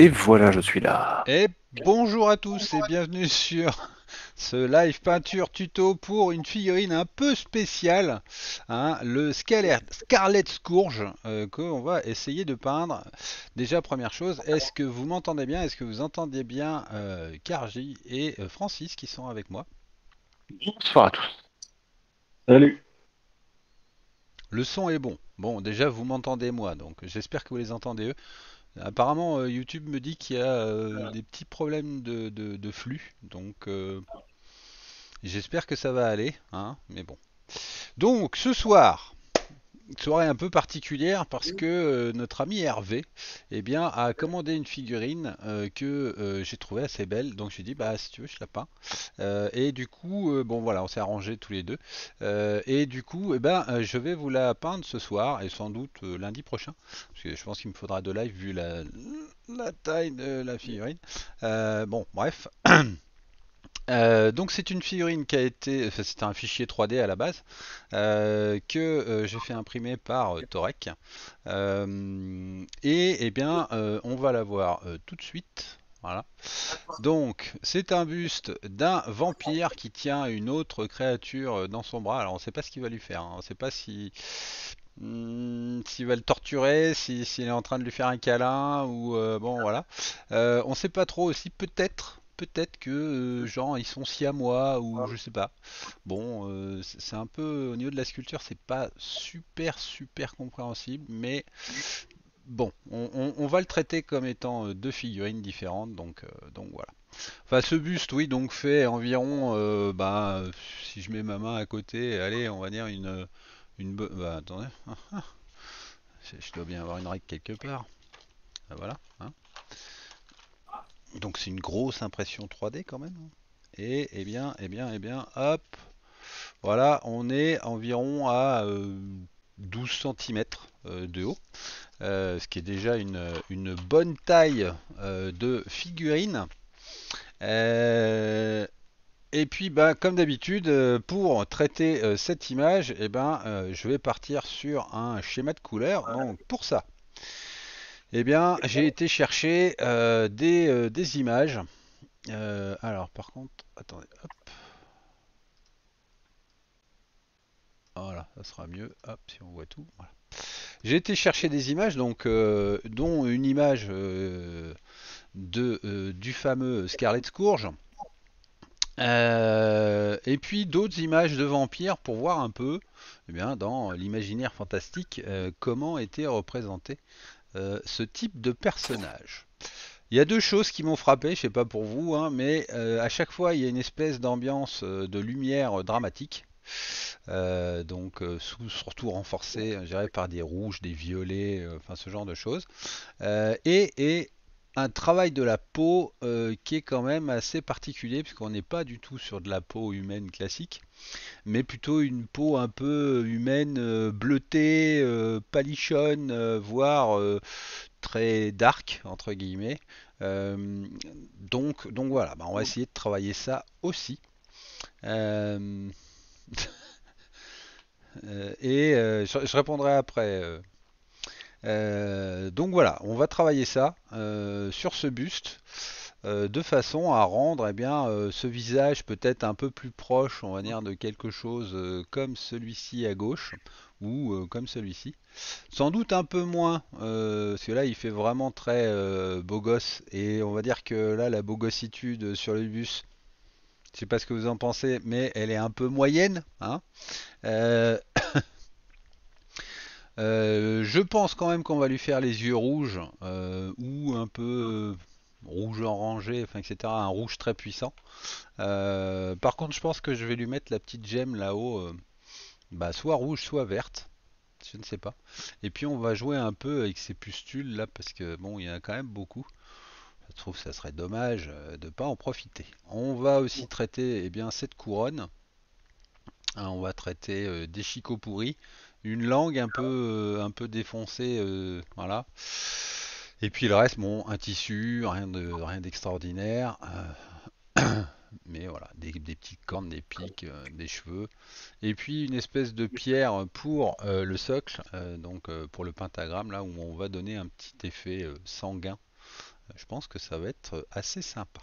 Et voilà, je suis là. Et bonjour à tous et bienvenue sur ce live peinture tuto pour une figurine un peu spéciale, hein, le Scarlet Scourge qu'on va essayer de peindre. Déjà, première chose, est-ce que vous m'entendez bien? Est-ce que vous entendez bien Karji et Francis qui sont avec moi? Bonsoir à tous. Salut. Le son est bon. Bon, déjà, vous m'entendez moi, donc j'espère que vous les entendez eux. Apparemment, YouTube me dit qu'il y a des petits problèmes de flux, donc j'espère que ça va aller, hein, mais bon. Donc, ce soir, soirée un peu particulière parce que notre ami Hervé, eh bien, a commandé une figurine que j'ai trouvée assez belle, donc j'ai dit, bah, si tu veux, je la peins. Et du coup, bon, voilà, on s'est arrangés tous les deux. Et du coup, eh ben, je vais vous la peindre ce soir et sans doute lundi prochain, parce que je pense qu'il me faudra de live vu la taille de la figurine. Bon, bref. Donc c'est une figurine qui a été, enfin, c'était un fichier 3D à la base que j'ai fait imprimer par Torek et eh bien on va la voir tout de suite. Voilà. Donc c'est un buste d'un vampire qui tient une autre créature dans son bras. Alors on ne sait pas ce qu'il va lui faire, hein. On ne sait pas si s'il va le torturer, s'il est en train de lui faire un câlin ou bon voilà. On ne sait pas trop aussi, peut-être que genre ils sont siamois ou je sais pas. Bon, c'est un peu au niveau de la sculpture, c'est pas super compréhensible, mais bon, on va le traiter comme étant deux figurines différentes, donc voilà. Enfin, ce buste, oui, donc fait environ, bah, si je mets ma main à côté, allez, on va dire une bah, attendez, je dois bien avoir une règle quelque part. Ah, voilà. Hein. Donc c'est une grosse impression 3D quand même. Et eh bien, hop. Voilà, on est environ à 12 cm de haut. Ce qui est déjà une bonne taille de figurine. Et puis, bah, comme d'habitude, pour traiter cette image, eh ben, je vais partir sur un schéma de couleurs. Donc pour ça, eh bien, j'ai été chercher des images. Alors, par contre, attendez, hop. Voilà, ça sera mieux. Hop, si on voit tout. Voilà. J'ai été chercher des images, donc, dont une image du fameux Scarlet Scourge. Et puis d'autres images de vampires pour voir un peu, eh bien, dans l'imaginaire fantastique, comment était représenté ce type de personnage. Il y a deux choses qui m'ont frappé, je sais pas pour vous, hein, mais à chaque fois il y a une espèce d'ambiance de lumière dramatique, donc surtout renforcée, je dirais, par des rouges, des violets, enfin ce genre de choses, et un travail de la peau qui est quand même assez particulier, puisqu'on n'est pas du tout sur de la peau humaine classique, mais plutôt une peau un peu humaine bleutée, palichonne, voire très dark entre guillemets. Donc voilà, bah, on va essayer de travailler ça aussi. Et je répondrai après. Donc voilà, on va travailler ça sur ce buste de façon à rendre, eh bien, ce visage peut-être un peu plus proche, on va dire, de quelque chose comme celui-ci à gauche ou comme celui-ci. Sans doute un peu moins, parce que là il fait vraiment très beau gosse, et on va dire que là la beau gossitude sur le buste, je sais pas ce que vous en pensez, mais elle est un peu moyenne, hein. Je pense quand même qu'on va lui faire les yeux rouges ou un peu rouge orangé, enfin, etc. Un rouge très puissant. Par contre, je pense que je vais lui mettre la petite gemme là-haut, bah, soit rouge, soit verte. Je ne sais pas. Et puis on va jouer un peu avec ces pustules là, parce que bon, il y en a quand même beaucoup. Je trouve que ça serait dommage de ne pas en profiter. On va aussi traiter, eh bien, cette couronne. Hein, on va traiter des chicots pourris. Une langue un peu défoncée, voilà. Et puis le reste, bon, un tissu, rien d'extraordinaire, mais voilà, des petites cornes, des pics, des cheveux, et puis une espèce de pierre pour le socle, donc pour le pentagramme là, où on va donner un petit effet sanguin Je pense que ça va être assez sympa.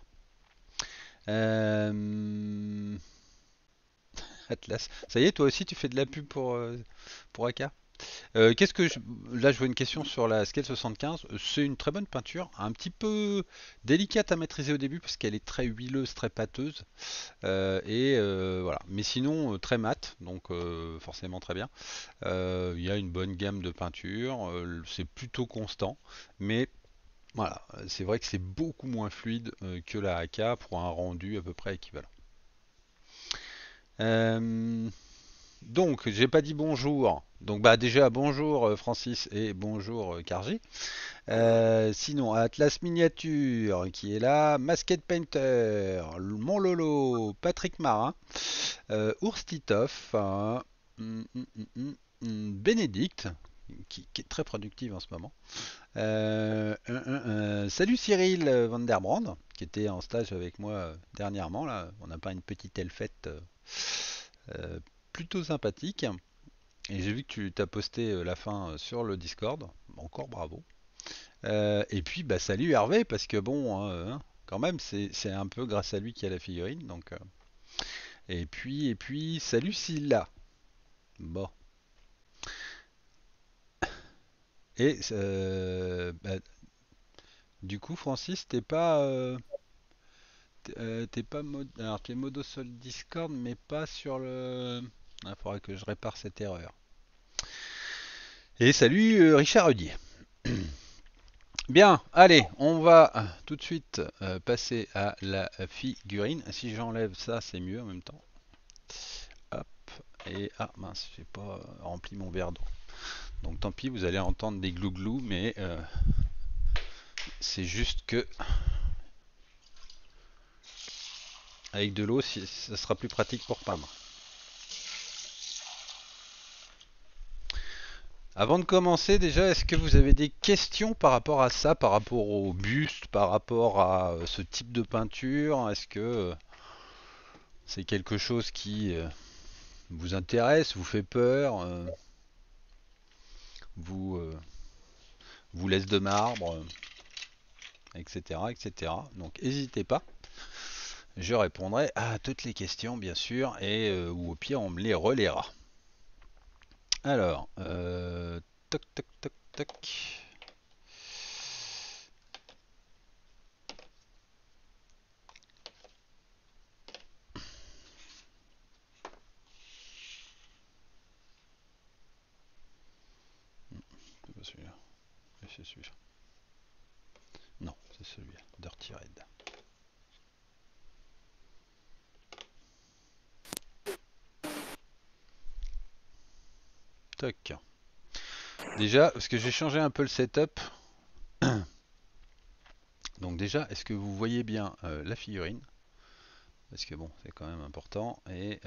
Atlas. Ça y est, toi aussi tu fais de la pub pour AK. Qu'est-ce que je... Là je vois une question sur la Scale 75. C'est une très bonne peinture, un petit peu délicate à maîtriser au début parce qu'elle est très huileuse, très pâteuse, voilà. Mais sinon très mate, donc forcément très bien. Il y a une bonne gamme de peintures, c'est plutôt constant, mais voilà, c'est vrai que c'est beaucoup moins fluide que la AK pour un rendu à peu près équivalent. Donc, j'ai pas dit bonjour. Donc, bah, déjà, bonjour Francis et bonjour Cargé. Sinon, Atlas Miniature qui est là, Masked Painter, Mon Lolo, Patrick Marin, Ours Titoff, Bénédicte, qui est très productive en ce moment. Salut Cyril Van der Brand, qui était en stage avec moi dernièrement. Là, on a peint une petite elfette. Plutôt sympathique, et j'ai vu que tu t'as posté la fin sur le Discord, encore bravo. Et puis bah salut Hervé, parce que bon quand même c'est un peu grâce à lui qu'il y a la figurine, donc et puis salut Silla. Bon. Et bah, du coup Francis, t'es pas t'es modo sur le Discord mais pas sur le... Il faudrait que je répare cette erreur. Et salut Richard Hudier. Bien, allez, on va tout de suite passer à la figurine. Si j'enlève ça, c'est mieux en même temps. Hop, et ah mince, j'ai pas rempli mon verre d'eau. Donc tant pis, vous allez entendre des glouglous, mais c'est juste que avec de l'eau, ça sera plus pratique pour peindre. Avant de commencer, déjà, est-ce que vous avez des questions par rapport à ça, par rapport au buste, par rapport à ce type de peinture? Est-ce que c'est quelque chose qui vous intéresse, vous fait peur, vous laisse de marbre, etc., etc. Donc, n'hésitez pas. Je répondrai à toutes les questions, bien sûr, et ou au pire, on me les relaiera. Alors, toc, toc, toc, toc. C'est pas celui-là. C'est celui-là. Non, c'est celui-là. Dirty Red. Toc. Déjà, parce que j'ai changé un peu le setup. Donc déjà, est-ce que vous voyez bien la figurine? Parce que bon, c'est quand même important. Et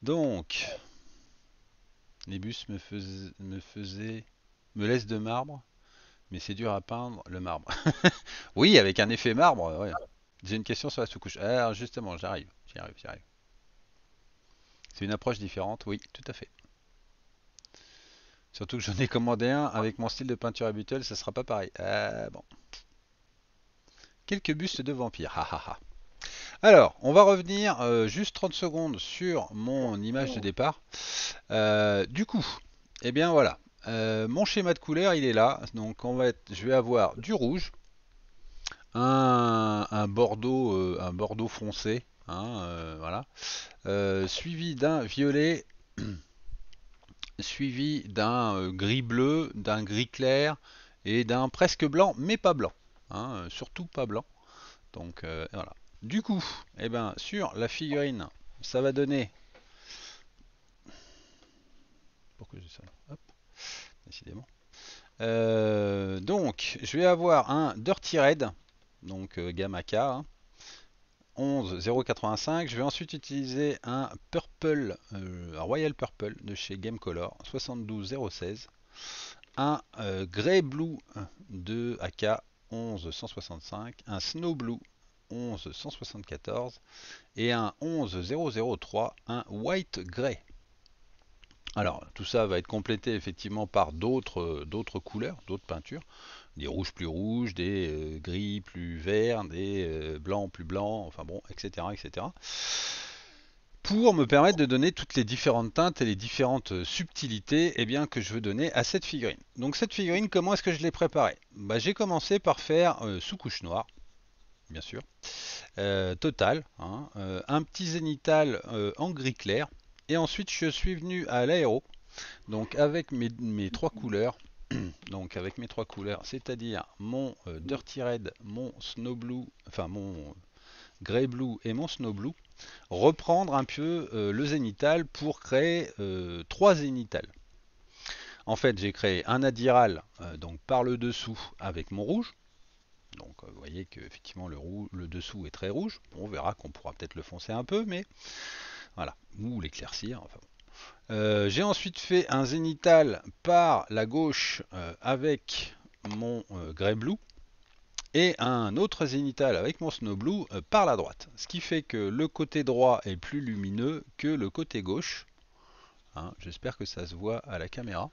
donc, les bus me laissent de marbre, mais c'est dur à peindre le marbre. Oui, avec un effet marbre. Ouais. J'ai une question sur la sous-couche. Alors justement, j'y arrive. C'est une approche différente, oui, tout à fait. Surtout que j'en ai commandé un avec mon style de peinture habituel, ça sera pas pareil. Bon. Quelques bustes de vampires. Alors, on va revenir juste 30 secondes sur mon image de départ. Du coup, eh bien voilà. Mon schéma de couleur, il est là. Donc, je vais avoir du rouge, un bordeaux foncé. Hein, voilà. Suivi d'un violet, suivi d'un gris bleu, d'un gris clair et d'un presque blanc, mais pas blanc, hein, surtout pas blanc. Donc voilà. Du coup, eh ben, sur la figurine, ça va donner. Pourquoi j'ai ça? Hop, décidément. Donc, je vais avoir un Dirty Red, donc gamme AK. Hein. 11 085. Je vais ensuite utiliser un Purple, un Royal Purple de chez Game Color 72 016, un Grey Blue de AK 11 165, un Snow Blue 11 174 et un 11 003, un White Grey. Alors tout ça va être complété effectivement par d'autres couleurs, d'autres peintures, des rouges plus rouges, des gris plus verts, des blancs plus blancs, enfin bon, etc., etc. Pour me permettre de donner toutes les différentes teintes et les différentes subtilités eh bien, que je veux donner à cette figurine. Donc cette figurine, comment est-ce que je l'ai préparée? Bah, j'ai commencé par faire sous-couche noire, bien sûr, total, hein, un petit zénital en gris clair. Et ensuite, je suis venu à l'aéro, donc avec mes trois couleurs, c'est-à-dire mon Dirty Red, mon Snow Blue, enfin mon Grey Blue et mon Snow Blue, reprendre un peu le zénital pour créer trois zénitales. En fait, j'ai créé un adiral donc par le dessous avec mon rouge. Donc vous voyez que effectivement le dessous est très rouge. On verra qu'on pourra peut-être le foncer un peu, mais voilà, ou l'éclaircir. Enfin bon. J'ai ensuite fait un zénital par la gauche avec mon Grey Blue et un autre zénital avec mon Snow Blue par la droite. Ce qui fait que le côté droit est plus lumineux que le côté gauche. Hein, j'espère que ça se voit à la caméra.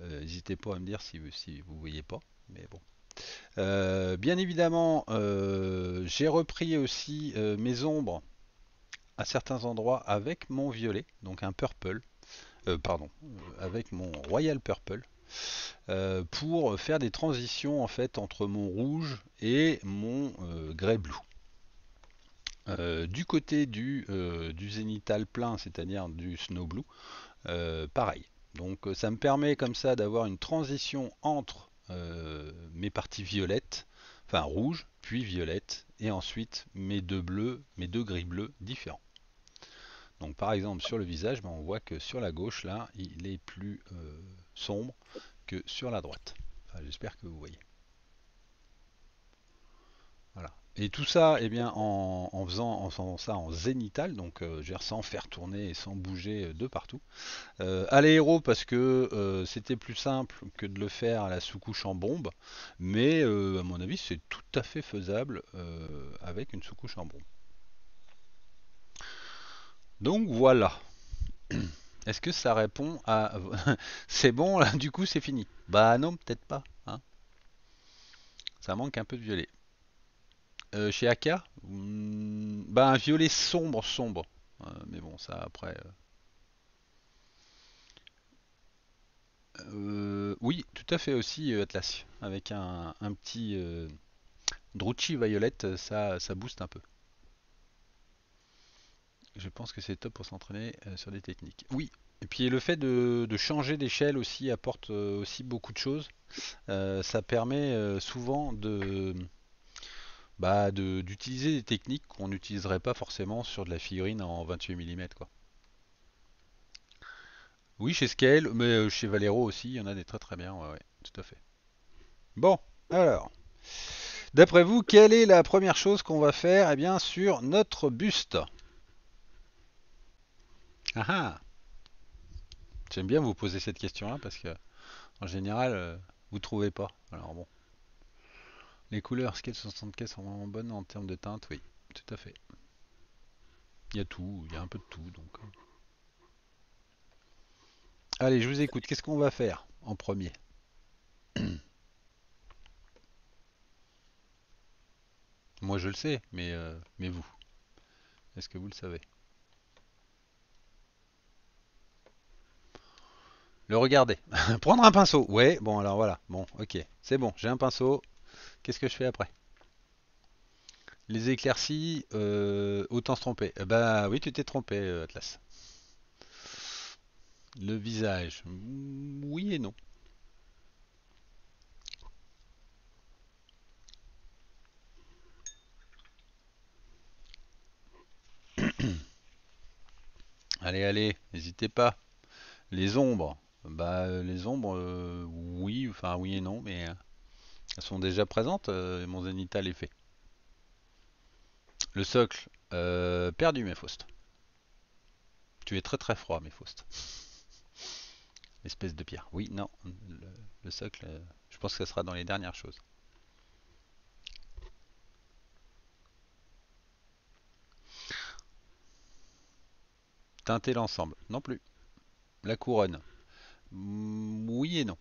N'hésitez pas à me dire si vous ne voyez pas, mais bon. Bien évidemment, j'ai repris aussi mes ombres à certains endroits avec mon violet, donc un purple, avec mon Royal Purple, pour faire des transitions en fait entre mon rouge et mon Grey Blue. Du côté du zénital plein, c'est-à-dire du Snow Blue, pareil. Donc ça me permet comme ça d'avoir une transition entre mes parties violettes, enfin rouge, puis violette, et ensuite mes deux bleus, mes deux gris bleus différents. Donc par exemple sur le visage, ben, on voit que sur la gauche là, il est plus sombre que sur la droite. Enfin, j'espère que vous voyez. Voilà. Et tout ça, eh bien, en faisant ça en zénital, donc sans faire tourner et sans bouger de partout. À l'aéro parce que c'était plus simple que de le faire à la sous-couche en bombe, mais à mon avis c'est tout à fait faisable avec une sous-couche en bombe. Donc voilà. Est-ce que ça répond à... C'est bon là, du coup c'est fini. Bah non, peut-être pas. Hein. Ça manque un peu de violet. Chez AK, bah un violet sombre, mais bon ça après. Oui, tout à fait aussi Atlas, avec un petit Druchi violet, ça booste un peu. Je pense que c'est top pour s'entraîner sur des techniques. Oui. Et puis le fait de changer d'échelle aussi apporte aussi beaucoup de choses. Ça permet souvent d'utiliser des techniques qu'on n'utiliserait pas forcément sur de la figurine en 28 mm, quoi. Oui, chez Scale, mais chez Valero aussi, il y en a des très bien, ouais, tout à fait. Bon, alors, d'après vous, quelle est la première chose qu'on va faire, eh bien, sur notre buste? J'aime bien vous poser cette question-là, parce que, en général, vous ne trouvez pas, alors bon. Les couleurs Scale 75 sont vraiment bonnes en termes de teinte, oui, tout à fait. Il y a tout, il y a un peu de tout, donc. Allez, je vous écoute, qu'est-ce qu'on va faire en premier? Moi je le sais, mais vous, est-ce que vous le savez? Le regarder, prendre un pinceau, ouais, bon alors voilà, bon, ok, c'est bon, j'ai un pinceau. Qu'est-ce que je fais après? Les éclaircies, autant se tromper. Bah oui, tu t'es trompé, Atlas. Le visage, oui et non. Allez, n'hésitez pas. Les ombres, bah les ombres, oui, enfin oui et non, mais... Elles sont déjà présentes, mon zénital est fait. Le socle, perdu mes Faust. Tu es très froid mes Faust. Espèce de pierre. Oui, non, le socle, je pense que ça sera dans les dernières choses. Teinter l'ensemble, non plus. La couronne. Oui et non.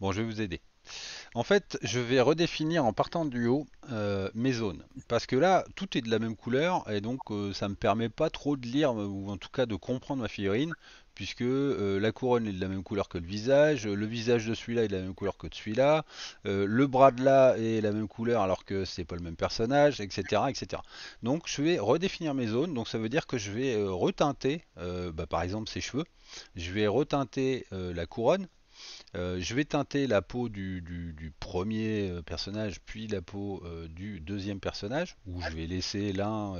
Bon, je vais vous aider. En fait, je vais redéfinir en partant du haut mes zones. Parce que là, tout est de la même couleur et donc ça me permet pas trop de lire ou en tout cas de comprendre ma figurine. Puisque la couronne est de la même couleur que le visage de celui-là est de la même couleur que de celui-là, le bras de là est la même couleur alors que c'est pas le même personnage, etc., etc. Donc je vais redéfinir mes zones, donc ça veut dire que je vais retinter, par exemple ses cheveux, je vais retinter la couronne, je vais teinter la peau du premier personnage, puis la peau du deuxième personnage, où je vais laisser l'un,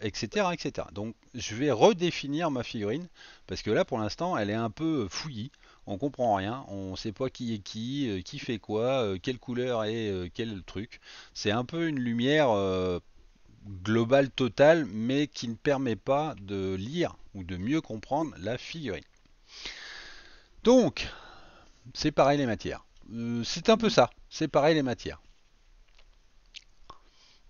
etc., etc. Donc je vais redéfinir ma figurine, parce que là pour l'instant elle est un peu fouillie, on comprend rien, on sait pas qui est qui fait quoi, quelle couleur et quel truc. C'est un peu une lumière globale, totale, mais qui ne permet pas de lire ou de mieux comprendre la figurine. Donc, séparer les matières. C'est un peu ça, séparer les matières.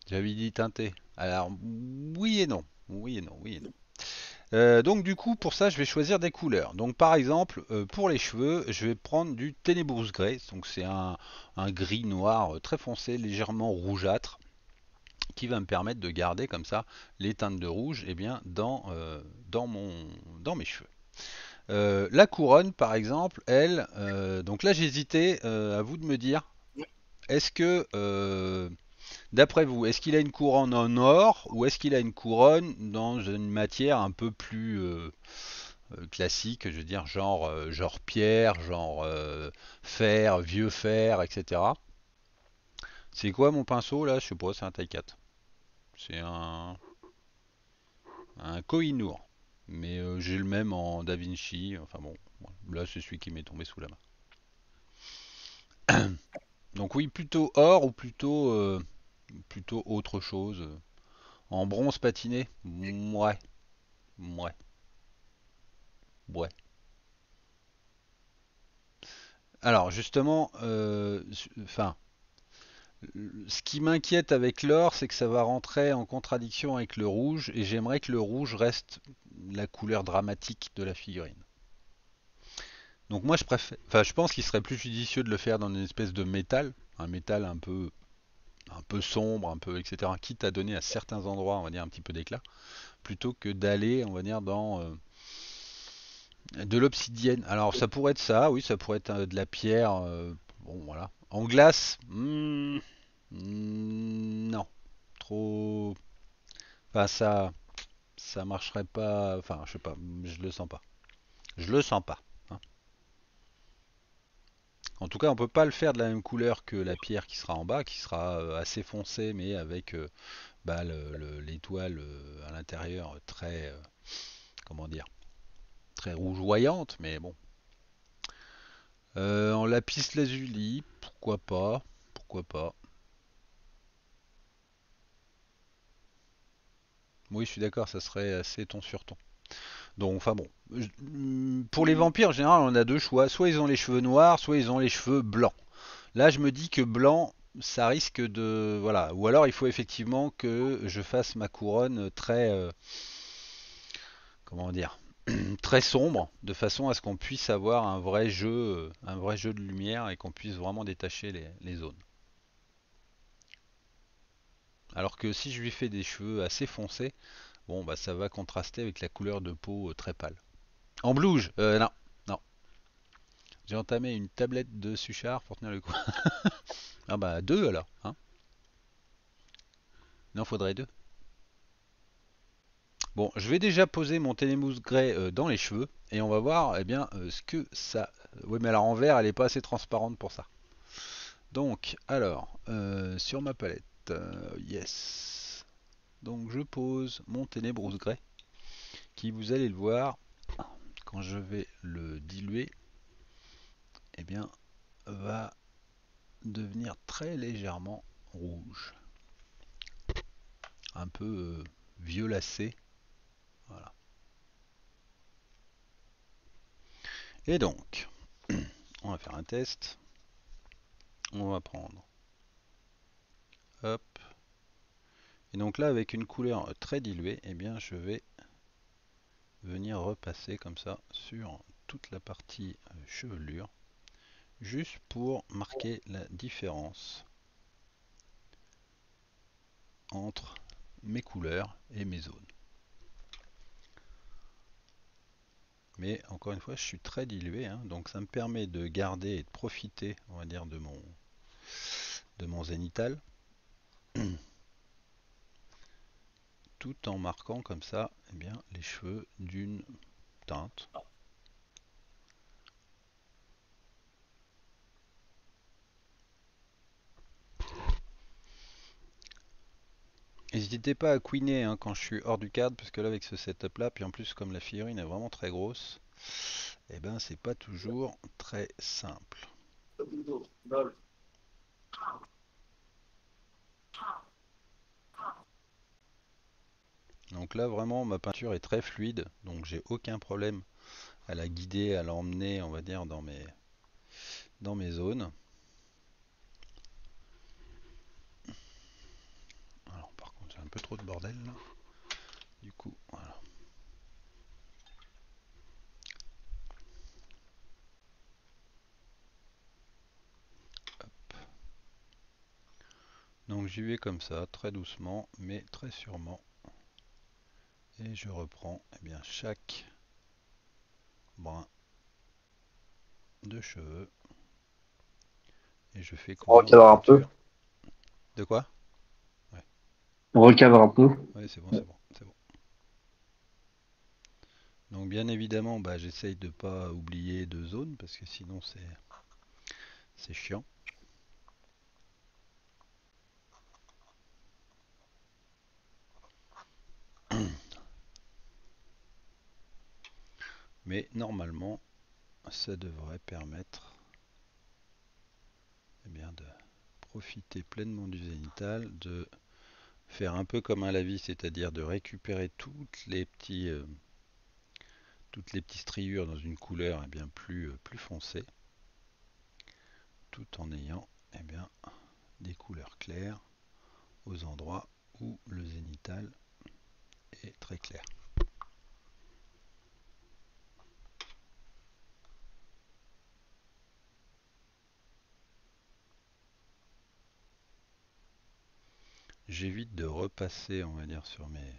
J'avais dit teinter. Alors, oui et non. Oui et non, oui et non. Donc, du coup, pour ça, je vais choisir des couleurs. Donc, par exemple, pour les cheveux, je vais prendre du Ténébrous Grey. Donc, c'est un gris noir très foncé, légèrement rougeâtre, qui va me permettre de garder comme ça les teintes de rouge dans mes cheveux. La couronne par exemple, elle, donc là j'hésitais, à vous de me dire, est-ce que, d'après vous, est-ce qu'il a une couronne en or ou est-ce qu'il a une couronne dans une matière un peu plus classique, je veux dire genre pierre, genre fer, vieux fer, etc. C'est quoi mon pinceau là? Je sais pas, c'est un taille 4. C'est un Kohinoor. Mais j'ai le même en Da Vinci, enfin bon, là c'est celui qui m'est tombé sous la main. Donc oui, plutôt or ou plutôt autre chose. En bronze patiné, ouais. Ouais. Ouais. Alors justement, ce qui m'inquiète avec l'or, c'est que ça va rentrer en contradiction avec le rouge, et j'aimerais que le rouge reste la couleur dramatique de la figurine. Donc moi je préfère, je pense qu'il serait plus judicieux de le faire dans une espèce de métal, un métal un peu sombre, un peu etc. Quitte à donner à certains endroits, on va dire un petit peu d'éclat, plutôt que d'aller, on va dire dans de l'obsidienne. Alors ça pourrait être ça, oui, ça pourrait être de la pierre, bon voilà. En glace, non, trop, ça marcherait pas, je sais pas, je le sens pas, hein. En tout cas, on peut pas le faire de la même couleur que la pierre qui sera en bas, qui sera assez foncée, mais avec l'étoile à l'intérieur très, très rougeoyante, mais bon. En lapis lazuli, pourquoi pas. Oui, je suis d'accord, ça serait assez ton sur ton. Donc, enfin bon. Pour les vampires, en général, on a deux choix. Soit ils ont les cheveux noirs, soit ils ont les cheveux blancs. Là, je me dis que blanc, ça risque de... Voilà. Ou alors, il faut effectivement que je fasse ma couronne très... très sombre, de façon à ce qu'on puisse avoir un vrai jeu de lumière et qu'on puisse vraiment détacher les zones. Alors que si je lui fais des cheveux assez foncés, bon bah ça va contraster avec la couleur de peau très pâle. En blouge, non. J'ai entamé une tablette de Suchard pour tenir le coup. Ah bah deux alors, hein. Non, faudrait deux. Bon, je vais déjà poser mon Ténébrous Grey dans les cheveux et on va voir ce que ça... Oui, mais alors en vert, elle n'est pas assez transparente pour ça. Donc, alors, sur ma palette, yes. Donc, je pose mon Ténébrous Grey qui, vous allez le voir, quand je vais le diluer, va devenir très légèrement rouge. Un peu violacé. Voilà. Et donc, on va faire un test. On va prendre. Hop. Et donc là, avec une couleur très diluée, je vais venir repasser comme ça sur toute la partie chevelure, juste pour marquer la différence entre mes couleurs et mes zones. Mais encore une fois, je suis très dilué, hein, donc ça me permet de garder et de profiter, on va dire, de mon zénital, tout en marquant comme ça, eh bien, les cheveux d'une teinte. N'hésitez pas à queener, hein, quand je suis hors du cadre, parce que là avec ce setup là, puis en plus comme la figurine est vraiment très grosse, et eh ben c'est pas toujours très simple. Donc là vraiment ma peinture est très fluide, donc j'ai aucun problème à la guider, à l'emmener, on va dire, dans mes zones. Un peu trop de bordel là. Du coup, voilà. Hop. Donc j'y vais comme ça, très doucement, mais très sûrement. Et je reprends, eh bien, chaque brin de cheveux. Et je fais quoi? Recadre un peu. De quoi? On recadre un peu. Oui, c'est bon, c'est bon, c'est bon. Donc bien évidemment, bah, j'essaye de pas oublier deux zones, parce que sinon c'est chiant. Mais normalement, ça devrait permettre, eh bien, de profiter pleinement du zénital, de faire un peu comme un lavis, c'est-à-dire de récupérer toutes les petites striures dans une couleur, eh bien, plus foncée, tout en ayant, eh bien, des couleurs claires aux endroits où le zénital est très clair. J'évite de repasser, on va dire, sur mes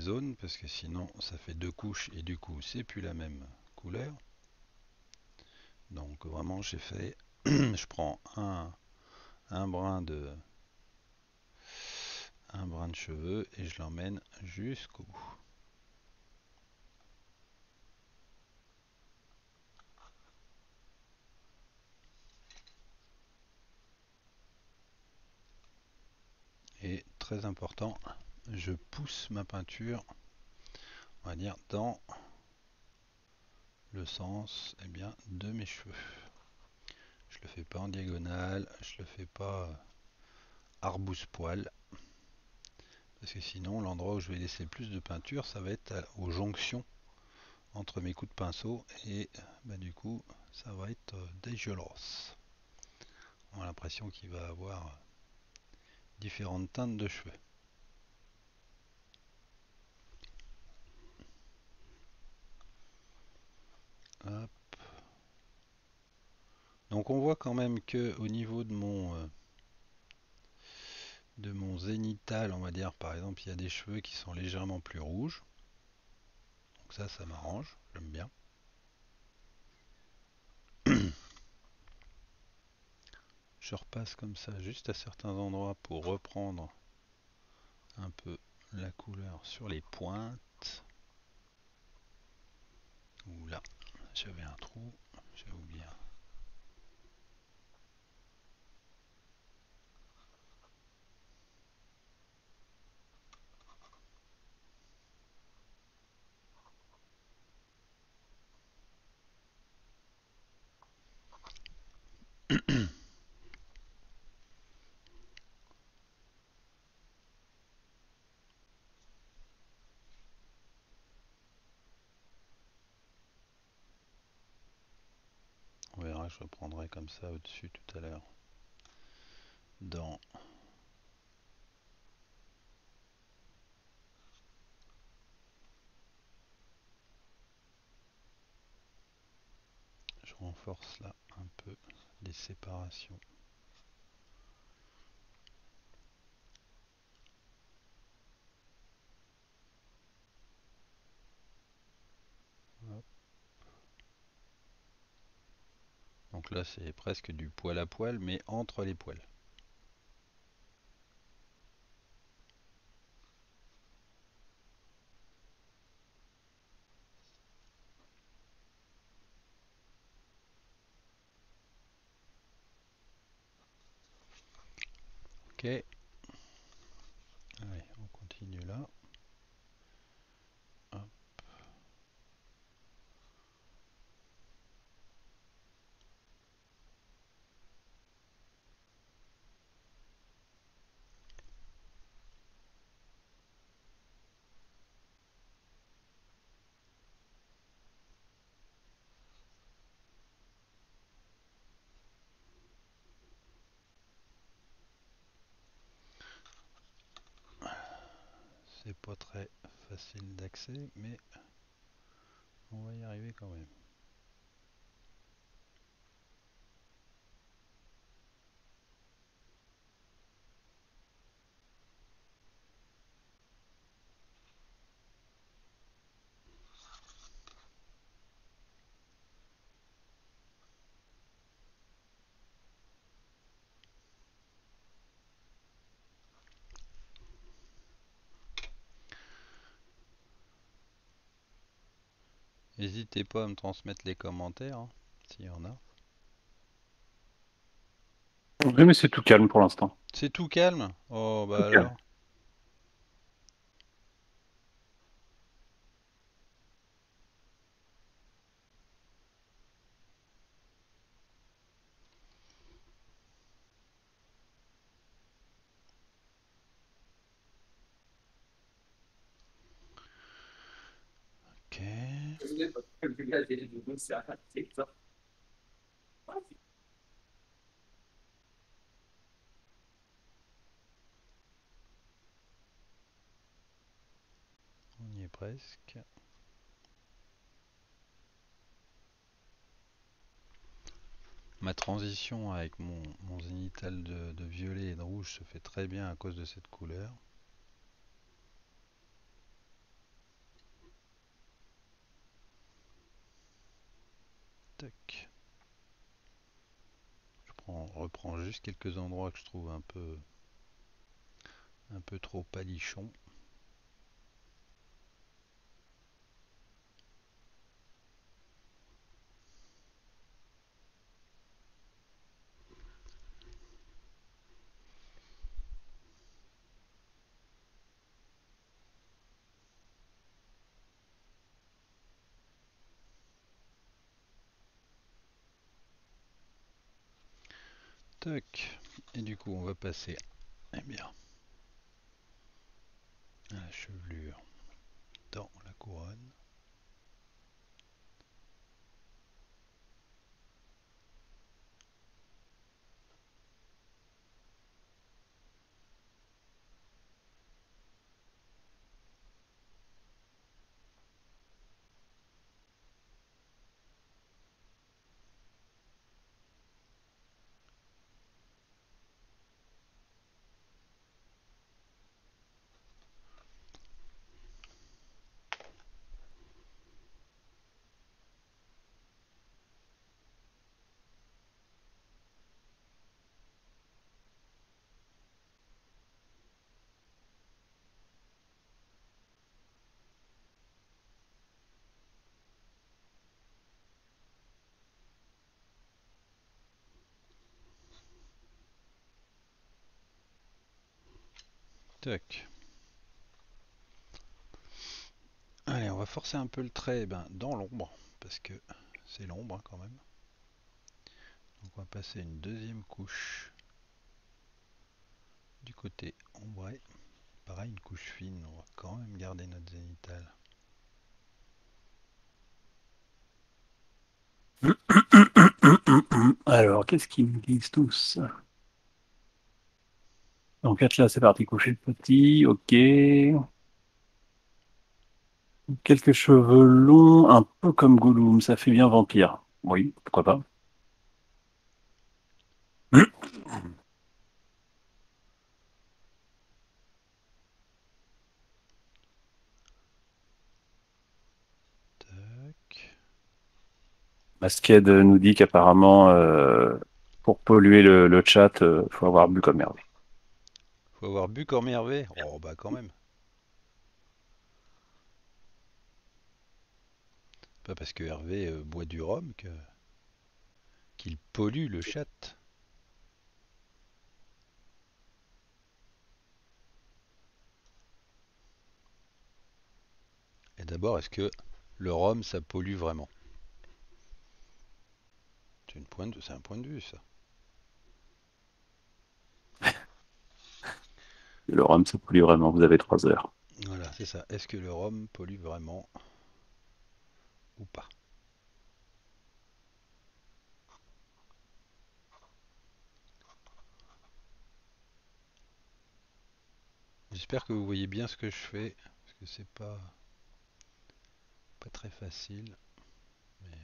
zones, parce que sinon ça fait deux couches et du coup c'est plus la même couleur. Donc vraiment j'ai fait je prends un brin de cheveux et je l'emmène jusqu'au bout. Et très important, je pousse ma peinture, on va dire, dans le sens, eh bien, de mes cheveux. Je le fais pas en diagonale, je le fais pas arbouse-poil, parce que sinon l'endroit où je vais laisser plus de peinture, ça va être aux jonctions entre mes coups de pinceau, et bah, du coup ça va être dégueulasse. On a l'impression qu'il va avoir différentes teintes de cheveux. Hop. Donc on voit quand même que au niveau de mon zénital, on va dire, par exemple, il y a des cheveux qui sont légèrement plus rouges. Donc ça m'arrange, j'aime bien. Je repasse comme ça juste à certains endroits pour reprendre un peu la couleur sur les pointes. Ou là, j'avais un trou, j'ai oublié. Je reprendrai comme ça au-dessus tout à l'heure dans renforce là un peu les séparations. Donc là c'est presque du poil à poil, mais entre les poils. Ok, allez, on continue là. Hop. Pas très facile d'accès, mais on va y arriver quand même. N'hésitez pas à me transmettre les commentaires, hein, s'il y en a. Oui, mais c'est tout calme pour l'instant. C'est tout calme? Oh, bah alors. Calme. On y est presque. Ma transition avec mon zénithal de violet et de rouge se fait très bien à cause de cette couleur. Je reprends juste quelques endroits que je trouve un peu trop palichons. Et du coup on va passer, eh bien, à la chevelure dans la couronne. Allez, on va forcer un peu le trait dans l'ombre, parce que c'est l'ombre hein, quand même. Donc on va passer une deuxième couche du côté ombré. Pareil, une couche fine, on va quand même garder notre zénithal. Alors, qu'est-ce qu'ils nous disent tous ? Donc là c'est parti, coucher le petit, ok. Quelques cheveux longs, un peu comme Gollum, ça fait bien vampire. Oui, pourquoi pas. Masked nous dit qu'apparemment, pour polluer le chat, faut avoir bu comme Hervé. Faut avoir bu comme Hervé? Oh bah quand même. Pas parce que Hervé boit du rhum que qu'il pollue le chat. Et d'abord, est-ce que le rhum, ça pollue vraiment? C'est un point de vue, ça. Le rhum, ça pollue vraiment, vous avez 3 heures. Voilà, c'est ça. Est-ce que le rhum pollue vraiment ou pas? J'espère que vous voyez bien ce que je fais, parce que c'est pas très facile. Mais...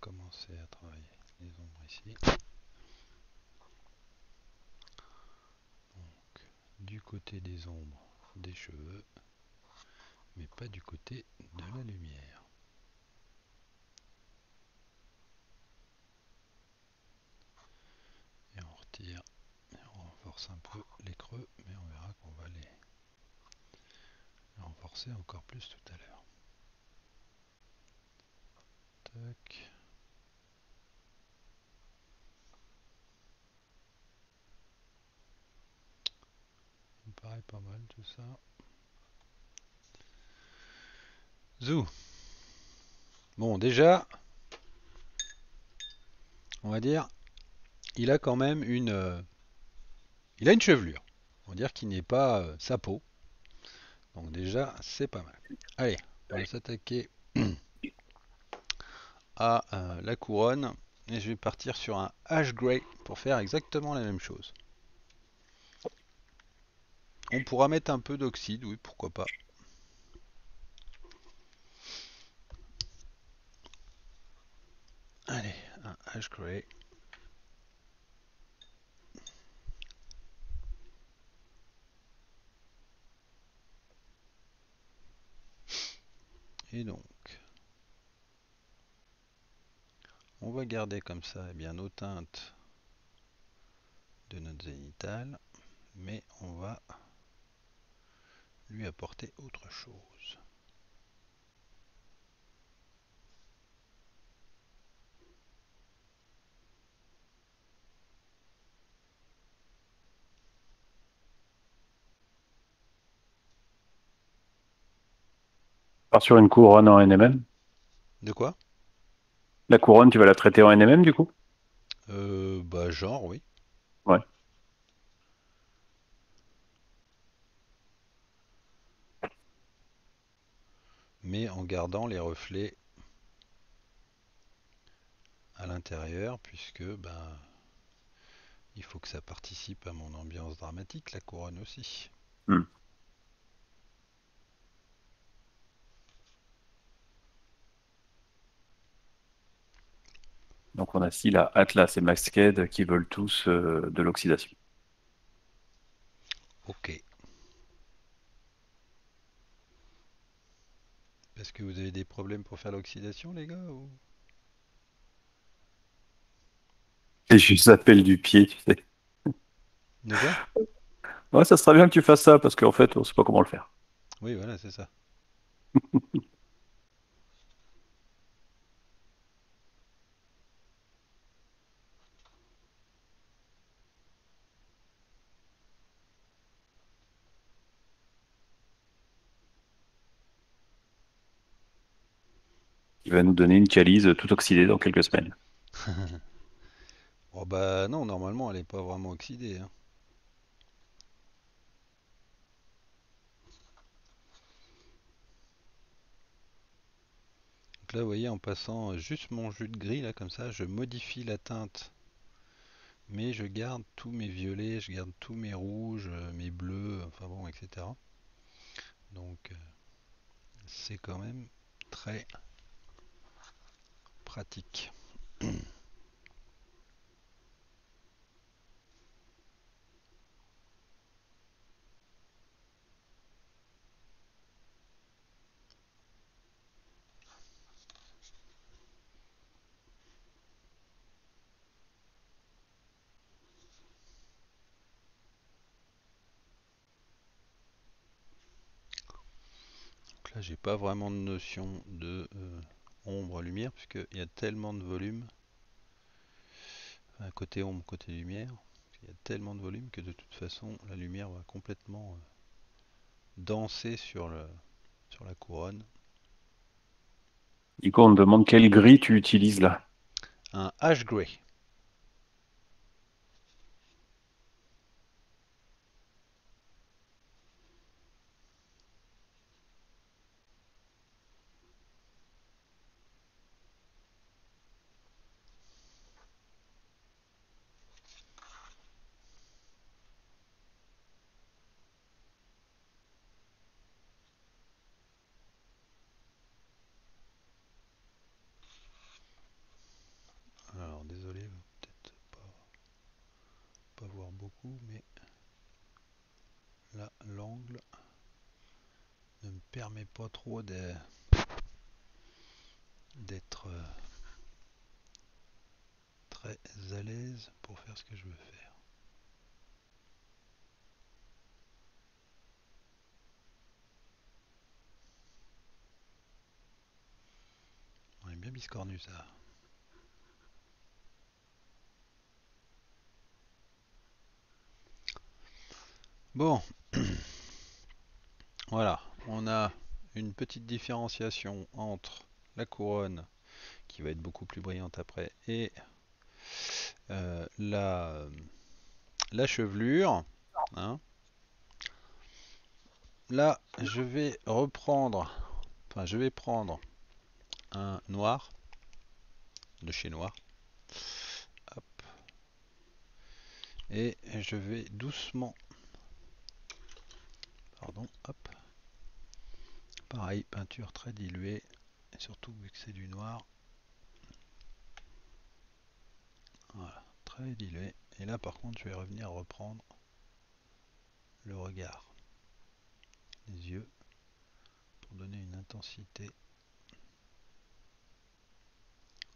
commencer à travailler les ombres ici. Donc, du côté des ombres des cheveux, mais pas du côté de la lumière. Et on retire, et on renforce un peu les creux, mais on verra qu'on va les renforcer encore plus tout à l'heure. Tac. Pareil, pas mal tout ça. Zou. Bon, déjà, on va dire, il a quand même une, il a une chevelure. On va dire qu'il n'est pas sa peau. Donc déjà, c'est pas mal. Allez, on va s'attaquer à la couronne et je vais partir sur un Ash Grey pour faire exactement la même chose. On pourra mettre un peu d'oxyde, oui, pourquoi pas. Allez, un Ash Grey. Et donc, on va garder comme ça eh bien, nos teintes de notre zénitale, mais on va lui apporter autre chose. Part sur une couronne en NMM. De quoi? La couronne, tu vas la traiter en NMM du coup? Bah genre oui. Ouais. Mais en gardant les reflets à l'intérieur, puisque ben il faut que ça participe à mon ambiance dramatique, la couronne aussi. Mmh. Donc on a si la Atlas et Masked qui veulent tous de l'oxydation. Ok. Est-ce que vous avez des problèmes pour faire l'oxydation, les gars ou... Et je s'appelle du pied, tu sais. D'accord. Ouais, ça serait bien que tu fasses ça, parce qu'en fait, on ne sait pas comment le faire. Oui, voilà, c'est ça. Il va nous donner une calice tout oxydée dans quelques semaines. Oh bah non, normalement elle n'est pas vraiment oxydée. Hein. Donc là vous voyez en passant juste mon jus de gris là comme ça, je modifie la teinte mais je garde tous mes violets, je garde tous mes rouges, mes bleus, enfin bon, etc. Donc c'est quand même très pratique. J'ai pas vraiment de notion de ombre-lumière, puisqu'il y a tellement de volume, enfin, côté ombre, côté lumière, il y a tellement de volume que de toute façon la lumière va complètement danser sur la couronne. Du coup on me demande quel gris tu utilises là. Un ash grey. Pas trop d'être très à l'aise pour faire ce que je veux faire. On est bien biscornu ça. Bon, voilà, on a une petite différenciation entre la couronne qui va être beaucoup plus brillante après et la chevelure, hein. Là je vais prendre un noir de chez Noir. Hop. Et je vais doucement, pardon, hop. Pareil, peinture très diluée, et surtout vu que c'est du noir. Voilà, très diluée. Et là par contre je vais revenir reprendre le regard, les yeux, pour donner une intensité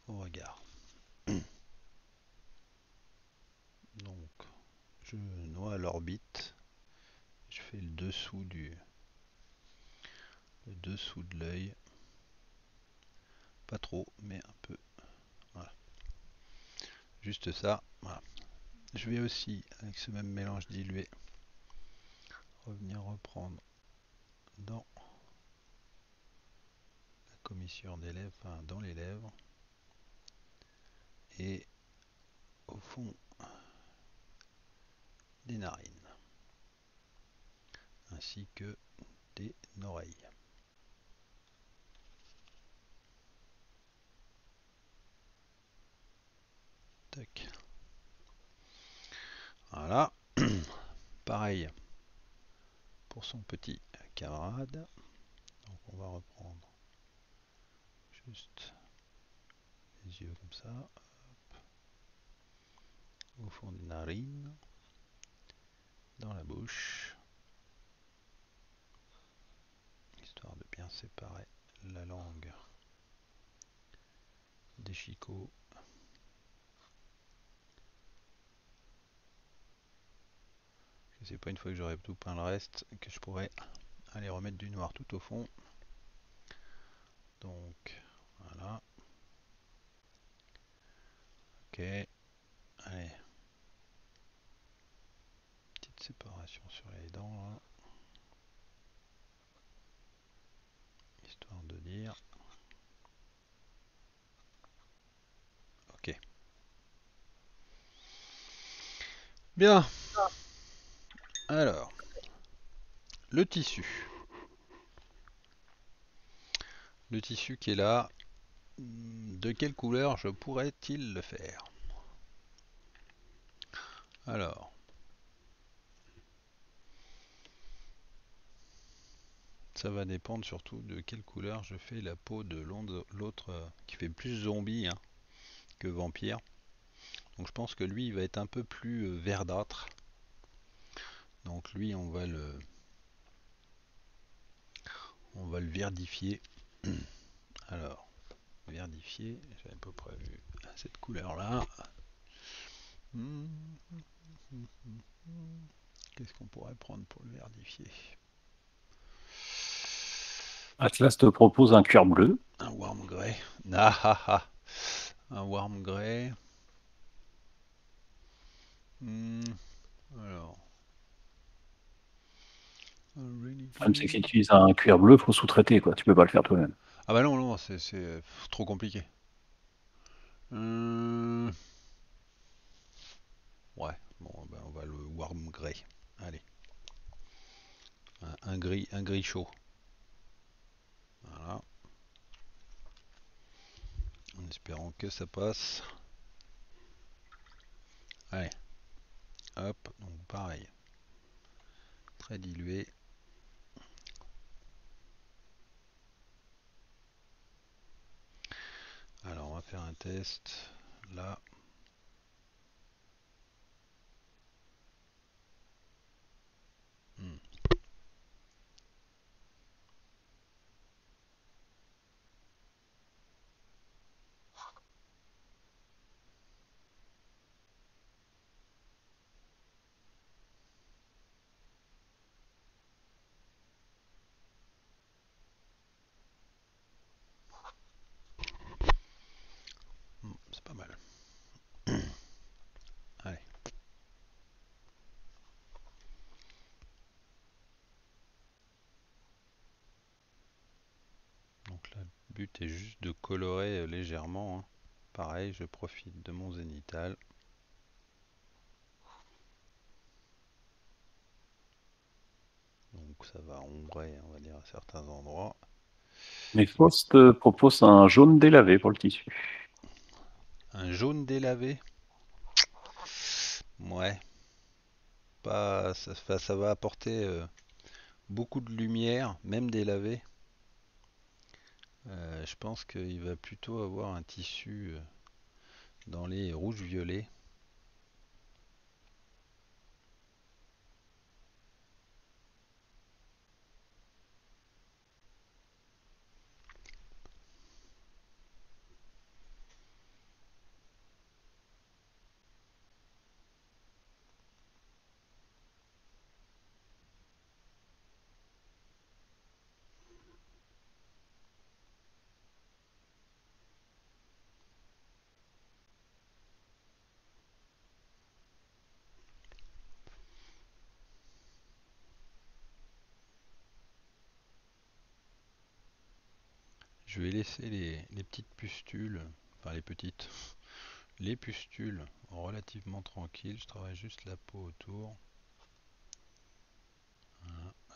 au regard. Donc je noie l'orbite, je fais le dessous de l'œil, pas trop mais un peu, voilà, juste ça, voilà. Je vais aussi avec ce même mélange dilué revenir reprendre dans la commissure des lèvres, enfin dans les lèvres, et au fond des narines ainsi que des oreilles. Voilà, pareil pour son petit camarade. Donc on va reprendre juste les yeux comme ça, hop, au fond des narines, dans la bouche, histoire de bien séparer la langue des chicots. C'est pas une fois que j'aurai tout peint le reste que je pourrais aller remettre du noir tout au fond. Donc voilà. Ok. Allez. Petite séparation sur les dents là. Histoire de dire. Ok. Bien. Alors, le tissu. Le tissu qui est là, de quelle couleur je pourrais-il le faire? Alors, ça va dépendre surtout de quelle couleur je fais la peau de l'autre qui fait plus zombie hein, que vampire. Donc je pense que lui il va être un peu plus verdâtre. Donc lui on va le verdifier. Alors, verdifier, j'avais pas prévu cette couleur là. Qu'est-ce qu'on pourrait prendre pour le verdifier? Atlas te propose un cuir bleu. Un warm grey. Un warm grey. Alors. Même si tu utilises un cuir bleu, faut sous-traiter quoi. Tu peux pas le faire toi-même. Ah bah non, c'est trop compliqué. Ouais, bon, ben on va le warm grey. Allez. Un gris chaud. Voilà. En espérant que ça passe. Allez. Hop, donc pareil. Très dilué. Alors on va faire un test là. Pas mal. Allez. Donc là, le but est juste de colorer légèrement. Hein. Pareil, je profite de mon zénital. Donc ça va ombrer, on va dire, à certains endroits. Mais Faust propose un jaune délavé pour le tissu. Un jaune délavé, ouais, pas, ça va apporter beaucoup de lumière, même délavé. Je pense qu'il va plutôt avoir un tissu dans les rouges violets. Je vais laisser les petites pustules, enfin les pustules relativement tranquilles. Je travaille juste la peau autour. Voilà, hop.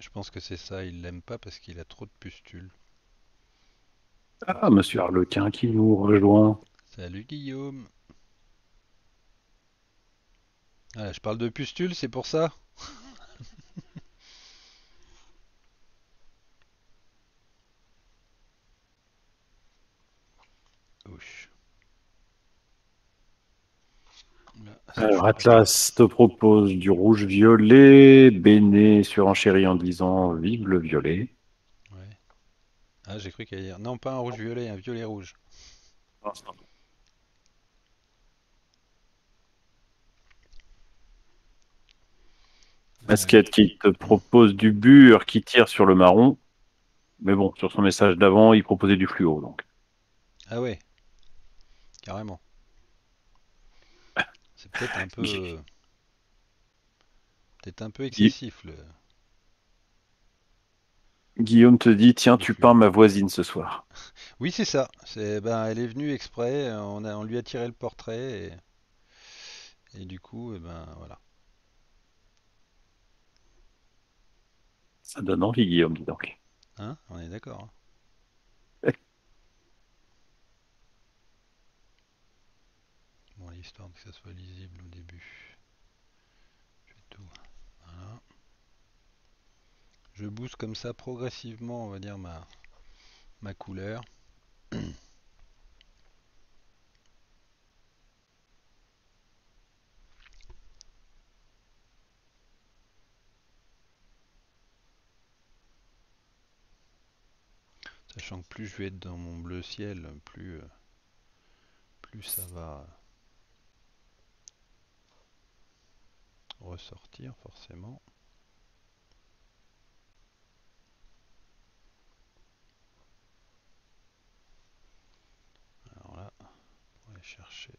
Je pense que c'est ça, il l'aime pas parce qu'il a trop de pustules. Ah, monsieur Arlequin qui nous rejoint. Salut Guillaume. Ah, je parle de pustules, c'est pour ça. Ouch. Alors Atlas te propose du rouge violet, Béné surenchérit en disant vive le violet. Ouais. Ah j'ai cru qu'il y avait... Non pas un rouge violet, un violet rouge. Non, non. Basket qui te propose du bur qui tire sur le marron. Mais bon, sur son message d'avant, il proposait du fluo, donc. Ah ouais. Carrément. C'est peut-être un peu... peut-être un peu excessif. Le... Guillaume te dit, tiens, tu peins ma voisine ce soir. Oui, c'est ça. C'est, ben, elle est venue exprès, on lui a tiré le portrait, et du coup, eh ben, voilà. Ça donne envie, Guillaume, dis donc. Hein, on est d'accord. Hein. Bon, l'histoire que ça soit lisible au début. Je fais tout. Voilà. Je booste comme ça progressivement, on va dire, ma couleur. Sachant que plus je vais être dans mon bleu ciel, plus ça va ressortir forcément. Alors là, on va aller chercher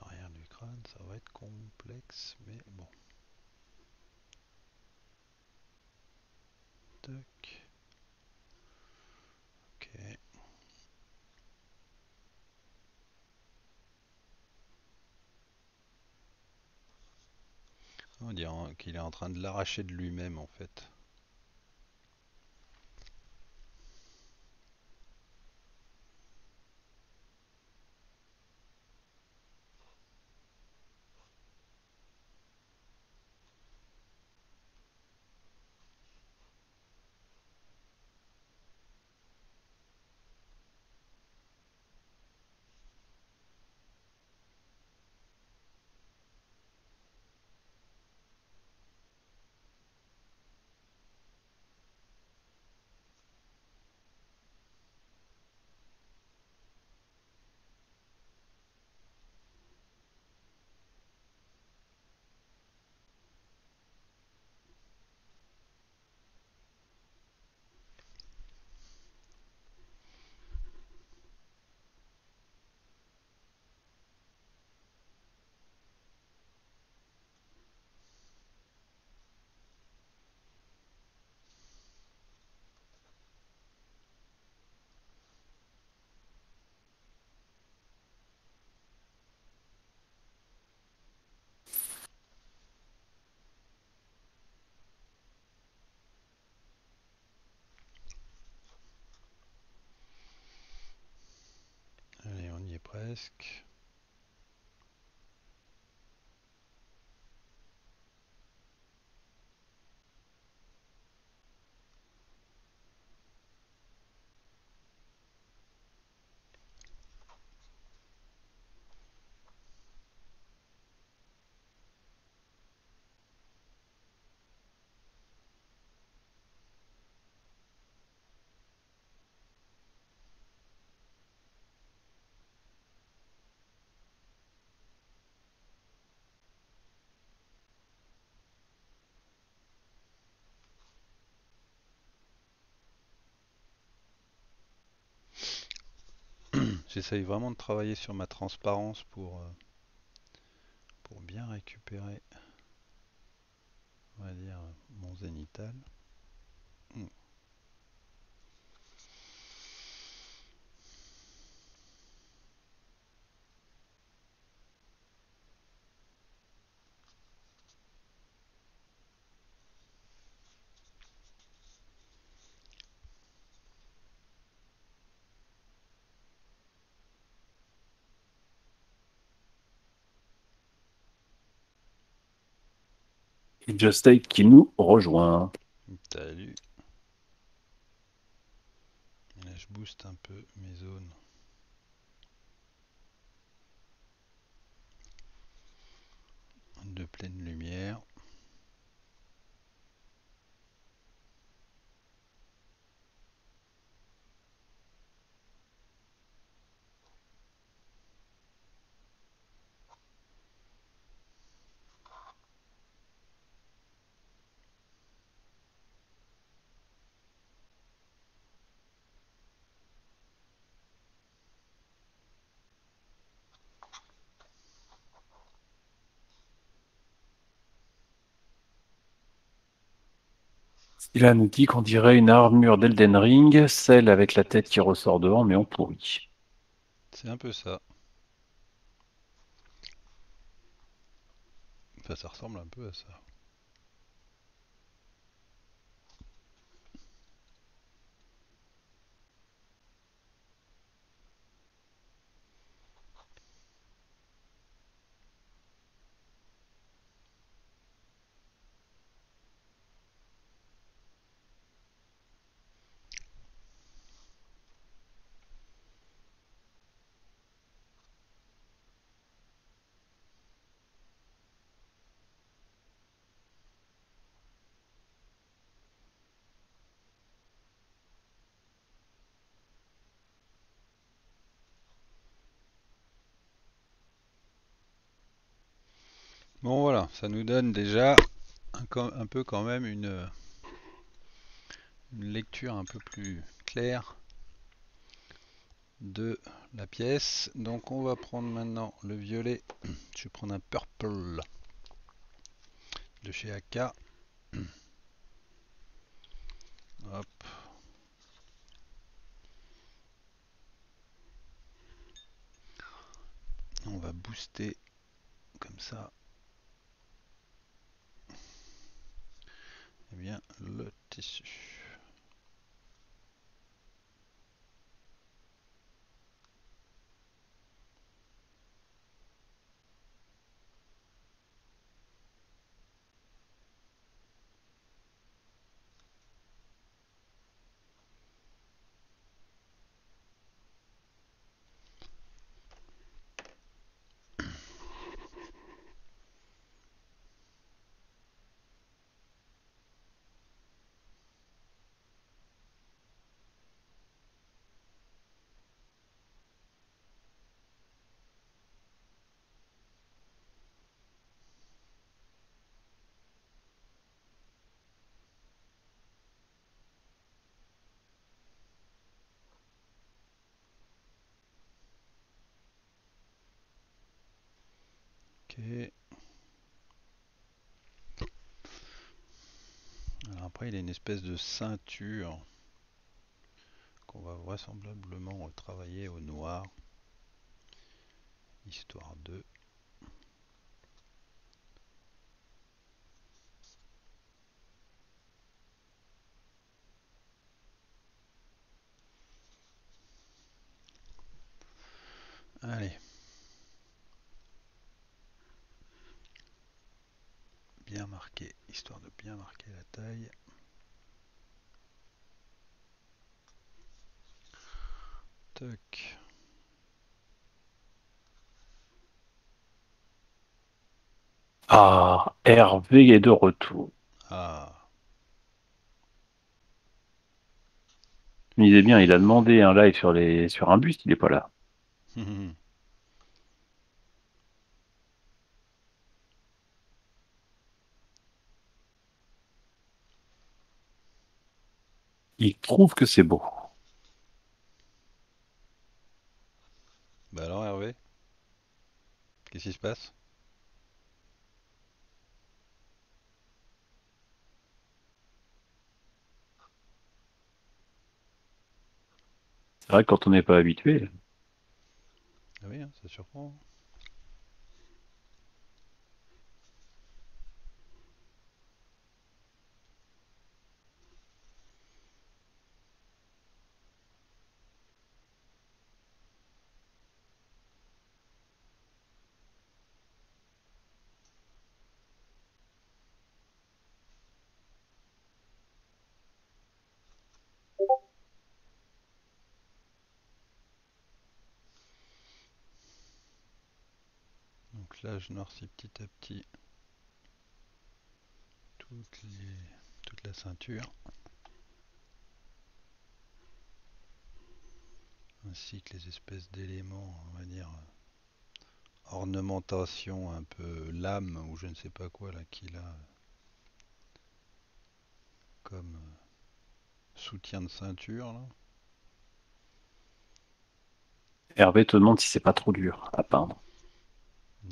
l'arrière du crâne, ça va être complexe, mais bon. Tac. On dirait qu'il est en train de l'arracher de lui-même en fait. Presque. J'essaye vraiment de travailler sur ma transparence pour bien récupérer, on va dire, mon zénital. Just Take qui nous rejoint. Salut. Là, je booste un peu mes zones. De pleine lumière. Scylla nous dit qu'on dirait une armure d'Elden Ring, celle avec la tête qui ressort dehors, mais en pourri. C'est un peu ça. Enfin, ça ressemble un peu à ça. Bon voilà, ça nous donne déjà un peu quand même une lecture un peu plus claire de la pièce. Donc on va prendre maintenant le violet, je vais prendre un purple de chez AK. Hop. On va booster comme ça. Eh bien, le tissu. Alors après il y a une espèce de ceinture qu'on va vraisemblablement travailler au noir, histoire de... Allez. Bien marqué, histoire de bien marquer la taille. Toc. Ah, Hervé est de retour. Ah. Je me disais bien, il a demandé un live sur les sur un buste, il n'est pas là. Il trouve que c'est beau. Bah alors Hervé, qu'est-ce qui se passe? C'est vrai que quand on n'est pas habitué. Ah oui, hein, ça surprend. Là, je noircis petit à petit toute la ceinture, ainsi que les espèces d'éléments, on va dire, ornementation un peu lame ou je ne sais pas quoi là qu'il a comme soutien de ceinture. Là. Hervé te demande si c'est pas trop dur à peindre.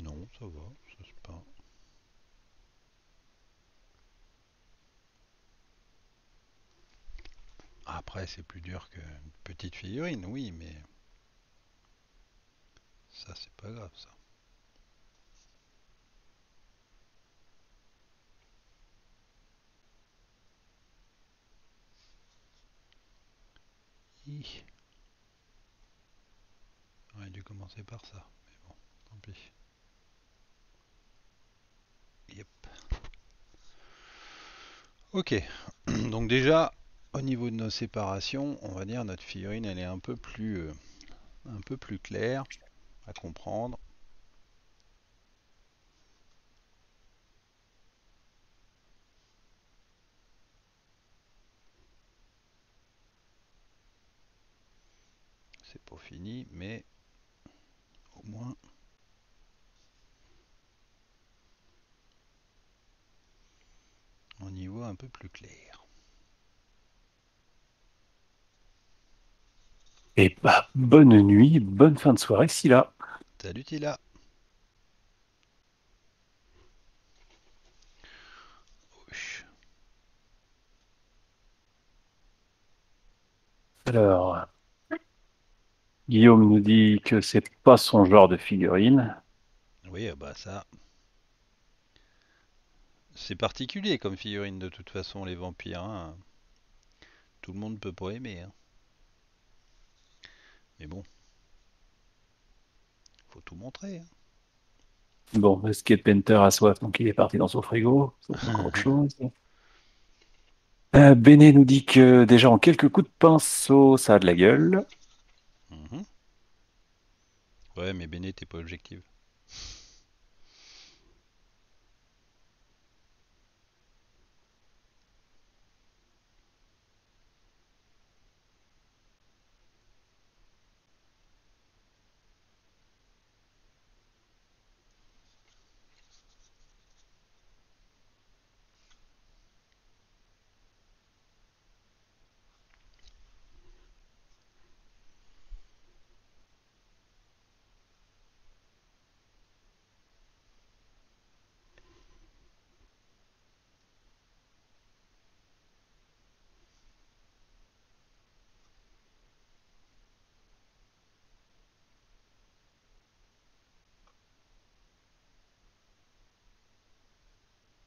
Non, ça va, ça se peint. Après, c'est plus dur qu'une petite figurine, oui, mais ça, c'est pas grave, ça. Hi. J'aurais dû commencer par ça, mais bon, tant pis. Yep. Ok, donc déjà, au niveau de nos séparations, on va dire notre figurine, elle est un peu plus claire à comprendre. C'est pas fini, mais au moins... on y voit un peu plus clair. Et bah, bonne nuit, bonne fin de soirée, Scylla. Salut, Scylla. Alors, Guillaume nous dit que c'est pas son genre de figurine. Oui, bah ça... c'est particulier comme figurine de toute façon, les vampires. Hein. Tout le monde peut pas aimer. Hein. Mais bon, faut tout montrer. Hein. Bon, Skate Painter a soif, donc il est parti dans son frigo. C'est encore autre chose. Béné nous dit que déjà en quelques coups de pinceau, ça a de la gueule. Mmh. Ouais, mais Béné, t'es pas objective.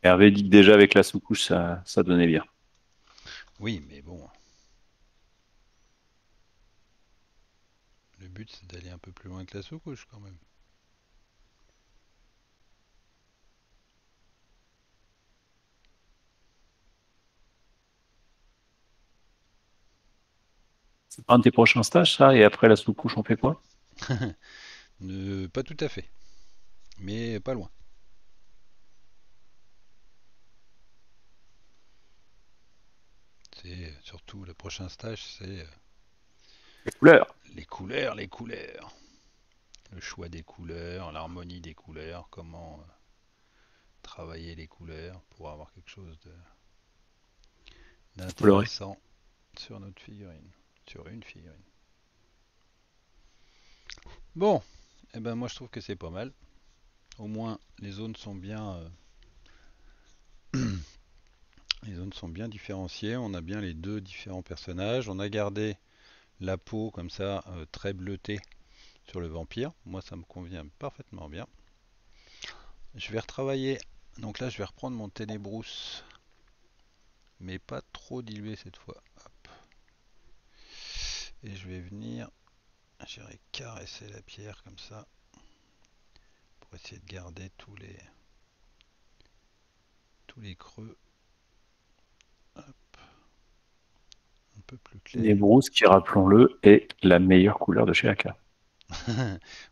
Hervé dit que déjà avec la sous-couche, ça donnait bien. Oui, mais bon. Le but, c'est d'aller un peu plus loin que la sous-couche quand même. C'est pas un de tes prochains stages, ça? Et après la sous-couche, on fait quoi? Pas tout à fait. Mais pas loin. Et surtout le prochain stage, c'est les couleurs. Les couleurs. Le choix des couleurs, l'harmonie des couleurs, comment travailler les couleurs pour avoir quelque chose d'intéressant sur notre figurine. Sur une figurine. Bon, et ben moi je trouve que c'est pas mal. Au moins les zones sont bien. Les zones sont bien différenciées, on a bien les deux différents personnages. On a gardé la peau comme ça, très bleutée sur le vampire. Moi, ça me convient parfaitement bien. Je vais retravailler. Donc là, je vais reprendre mon Ténébrous, mais pas trop dilué cette fois. Hop. Et je vais venir, j'irai caresser la pierre comme ça, pour essayer de garder tous les creux. Hop. Un peu plus clair. Les brousse qui, rappelons-le, est la meilleure couleur de chez AK.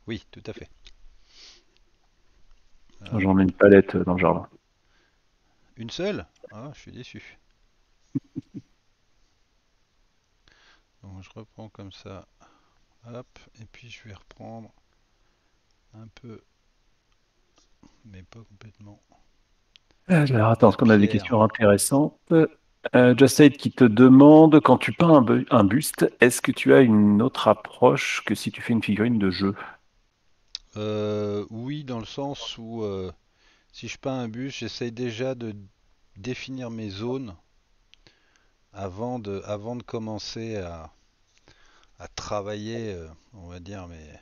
Oui, tout à fait. J'en mets une palette dans le jardin. Une seule? Ah, je suis déçu. Donc je reprends comme ça. Hop, et puis je vais reprendre un peu, mais pas complètement. Alors attends, est-ce qu'on a des questions intéressantes? Justaid qui te demande, quand tu peins un buste, est-ce que tu as une autre approche que si tu fais une figurine de jeu? Oui, dans le sens où si je peins un buste, j'essaye déjà de définir mes zones avant de commencer à travailler, on va dire, mais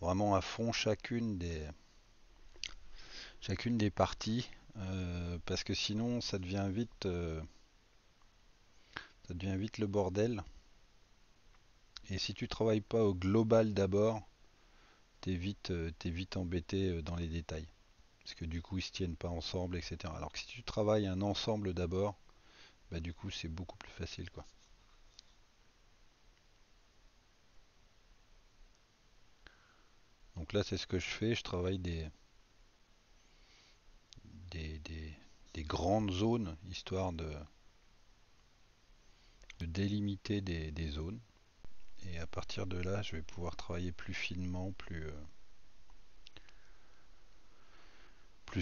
vraiment à fond chacune des parties, parce que sinon ça devient vite le bordel. Et si tu travailles pas au global d'abord, t'es vite embêté dans les détails, parce que du coup ils se tiennent pas ensemble, etc. Alors que si tu travailles un ensemble d'abord, bah du coup c'est beaucoup plus facile, quoi. Donc là c'est ce que je fais, je travaille des grandes zones, histoire de délimiter des zones. Et à partir de là, je vais pouvoir travailler plus finement, plus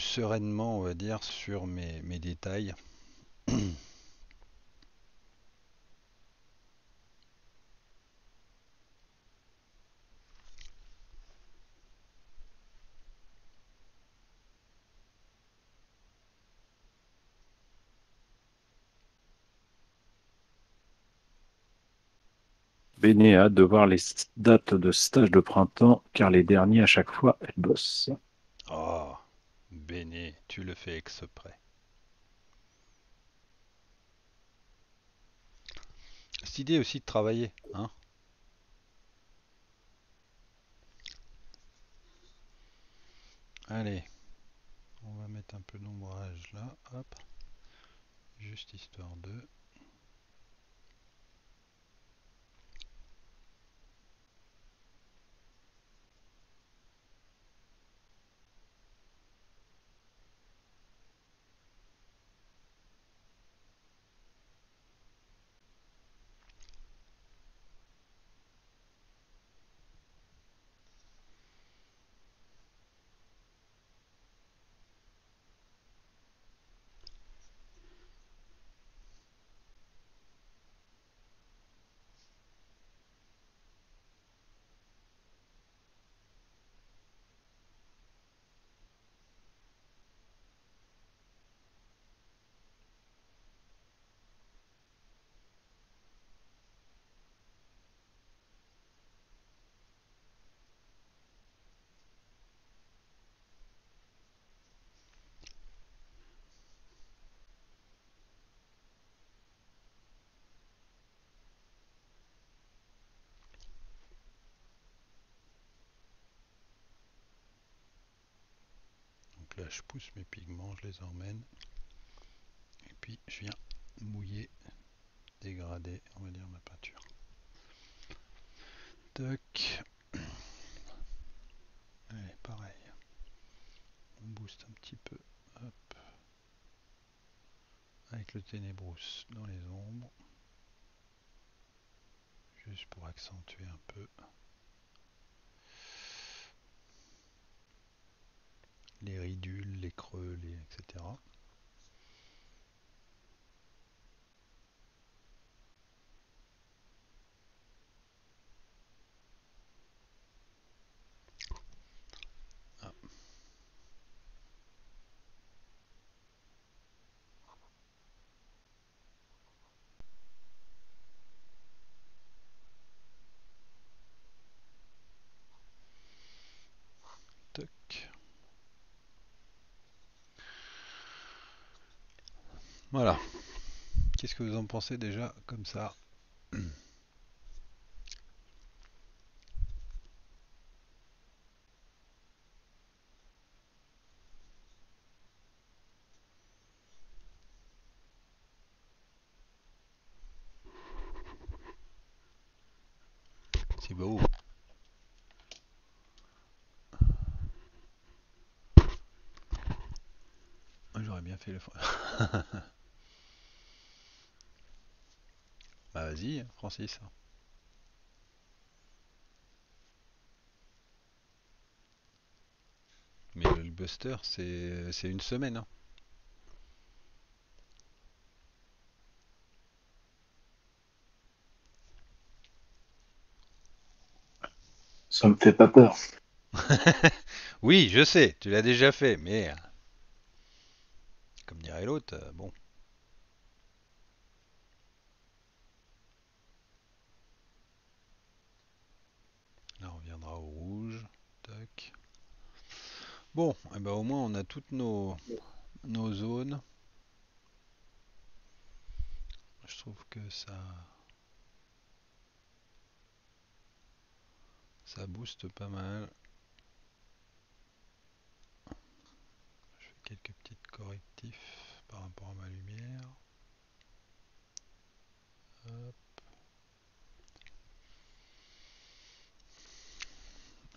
sereinement, on va dire, sur mes détails. Béné a hâte de voir les dates de stage de printemps, car les derniers à chaque fois, elle bosse. Oh, Béné, tu le fais exprès. Cette idée aussi de travailler, hein. Allez, on va mettre un peu d'ombrage là, hop, juste histoire de... Là, je pousse mes pigments, je les emmène, et puis je viens mouiller, dégrader, on va dire, ma peinture. Tac. Allez, pareil. On booste un petit peu, hop, avec le Ténébrous dans les ombres, juste pour accentuer un peu les ridules, les creux, etc. Ah. Toc. Voilà, qu'est-ce que vous en pensez déjà comme ça? C'est beau. J'aurais bien fait le fond. Bah vas-y, Francis. Mais le Hulkbuster, c'est une semaine. Hein. Ça me fait pas peur. Oui, je sais, tu l'as déjà fait, mais... Comme dirait l'autre, bon... Bon, eh ben au moins on a toutes nos zones. Je trouve que ça booste pas mal. Je fais quelques petits correctifs par rapport à ma lumière. Hop.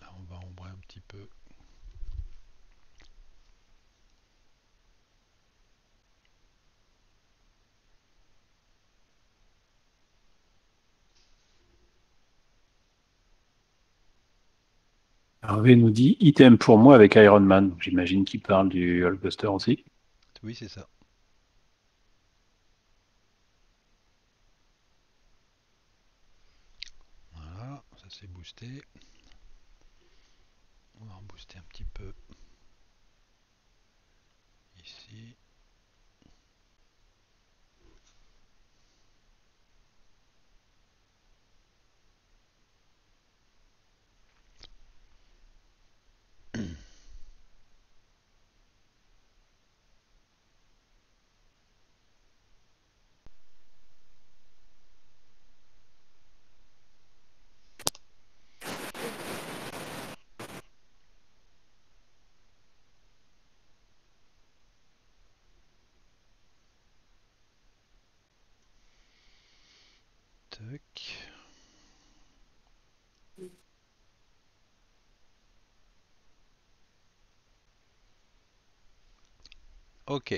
Là, on va ombrer un petit peu. Hervé nous dit item pour moi avec Iron Man. J'imagine qu'il parle du Hulkbuster aussi. Oui, c'est ça. Voilà, ça s'est boosté. On va rebooster un petit peu ici. Ok.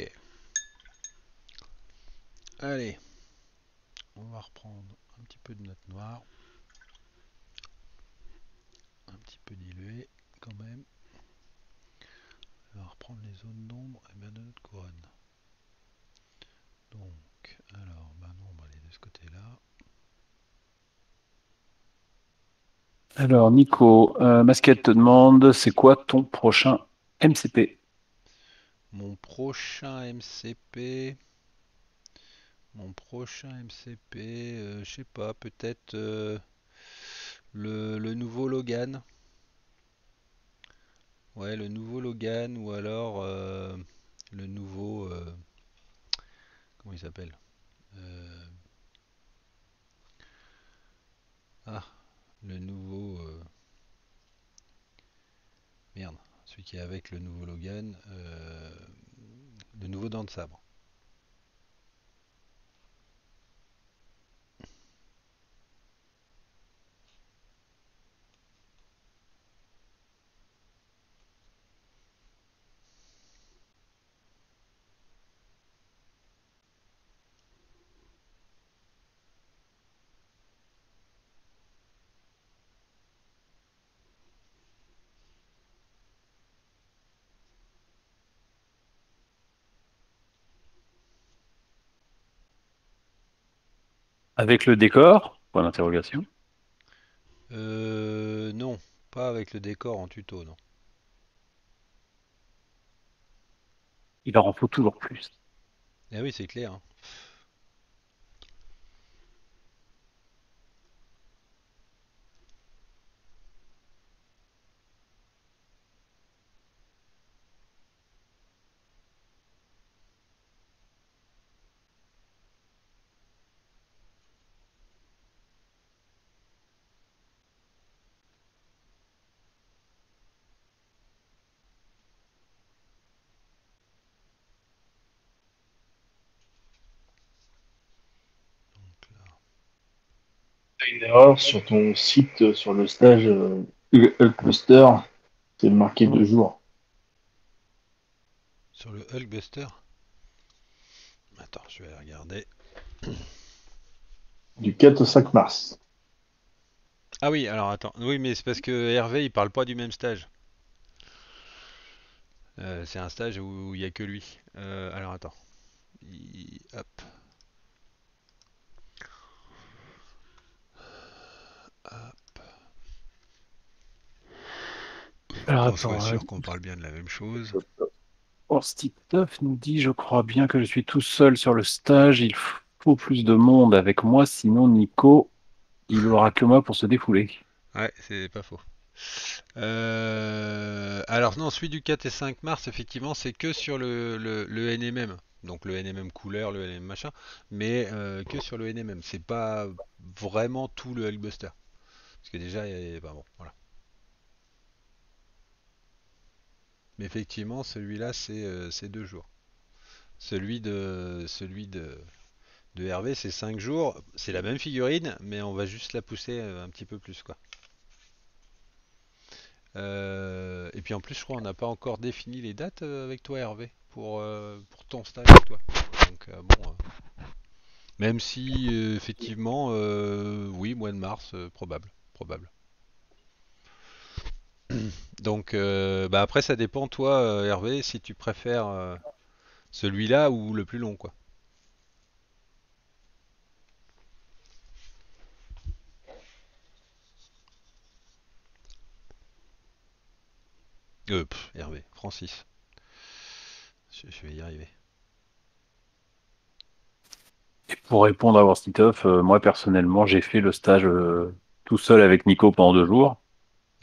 Allez. On va reprendre un petit peu de notre noir. Un petit peu dilué quand même. On va reprendre les zones d'ombre et bien de notre couronne. Donc, alors, ben l'ombre elle est de ce côté-là. Alors Nico, Masquette te demande, c'est quoi ton prochain MCP? Mon prochain MCP, je sais pas, peut-être le nouveau Logan. Ouais, le nouveau Logan ou alors le nouveau... comment il s'appelle Ah, le nouveau... Merde. Celui qui est avec le nouveau Logan, le nouveau Dent de Sabre. Avec le décor? Point d'interrogation. Non, pas avec le décor en tuto, non. Il en faut toujours plus. Ah oui, c'est clair. Hein. Une erreur sur ton site, sur le stage Hulkbuster, c'est marqué 2 jours. Sur le Hulkbuster? Attends, je vais regarder. Du 4 au 5 mars. Ah oui, alors attends. Oui, mais c'est parce que Hervé, il parle pas du même stage. C'est un stage où il n'y a que lui. Alors attends. Hop. Alors, attends, je suis sûr qu'on parle bien de la même chose. Orstitoff nous dit, je crois bien que je suis tout seul sur le stage, il faut plus de monde avec moi, sinon Nico, il aura que moi pour se défouler. Ouais, c'est pas faux. Alors non, celui du 4 et 5 mars, effectivement, c'est que sur le NMM. Donc le NMM couleur, le NMM machin, mais que sur le NMM. C'est pas vraiment tout le Hulkbuster. Parce que déjà, bon, voilà. Mais effectivement, celui-là, c'est 2 jours. Celui de Hervé, c'est 5 jours. C'est la même figurine, mais on va juste la pousser un petit peu plus, quoi. Et puis en plus, je crois qu'on n'a pas encore défini les dates avec toi, Hervé, pour ton stage, toi. Donc bon, même si effectivement, oui, mois de mars, probable. Donc bah après, ça dépend, toi, Hervé, si tu préfères celui-là ou le plus long, quoi. Hervé, Francis. Je vais y arriver. Et pour répondre à Worstitoff, moi personnellement, j'ai fait le stage tout seul avec Nico pendant 2 jours.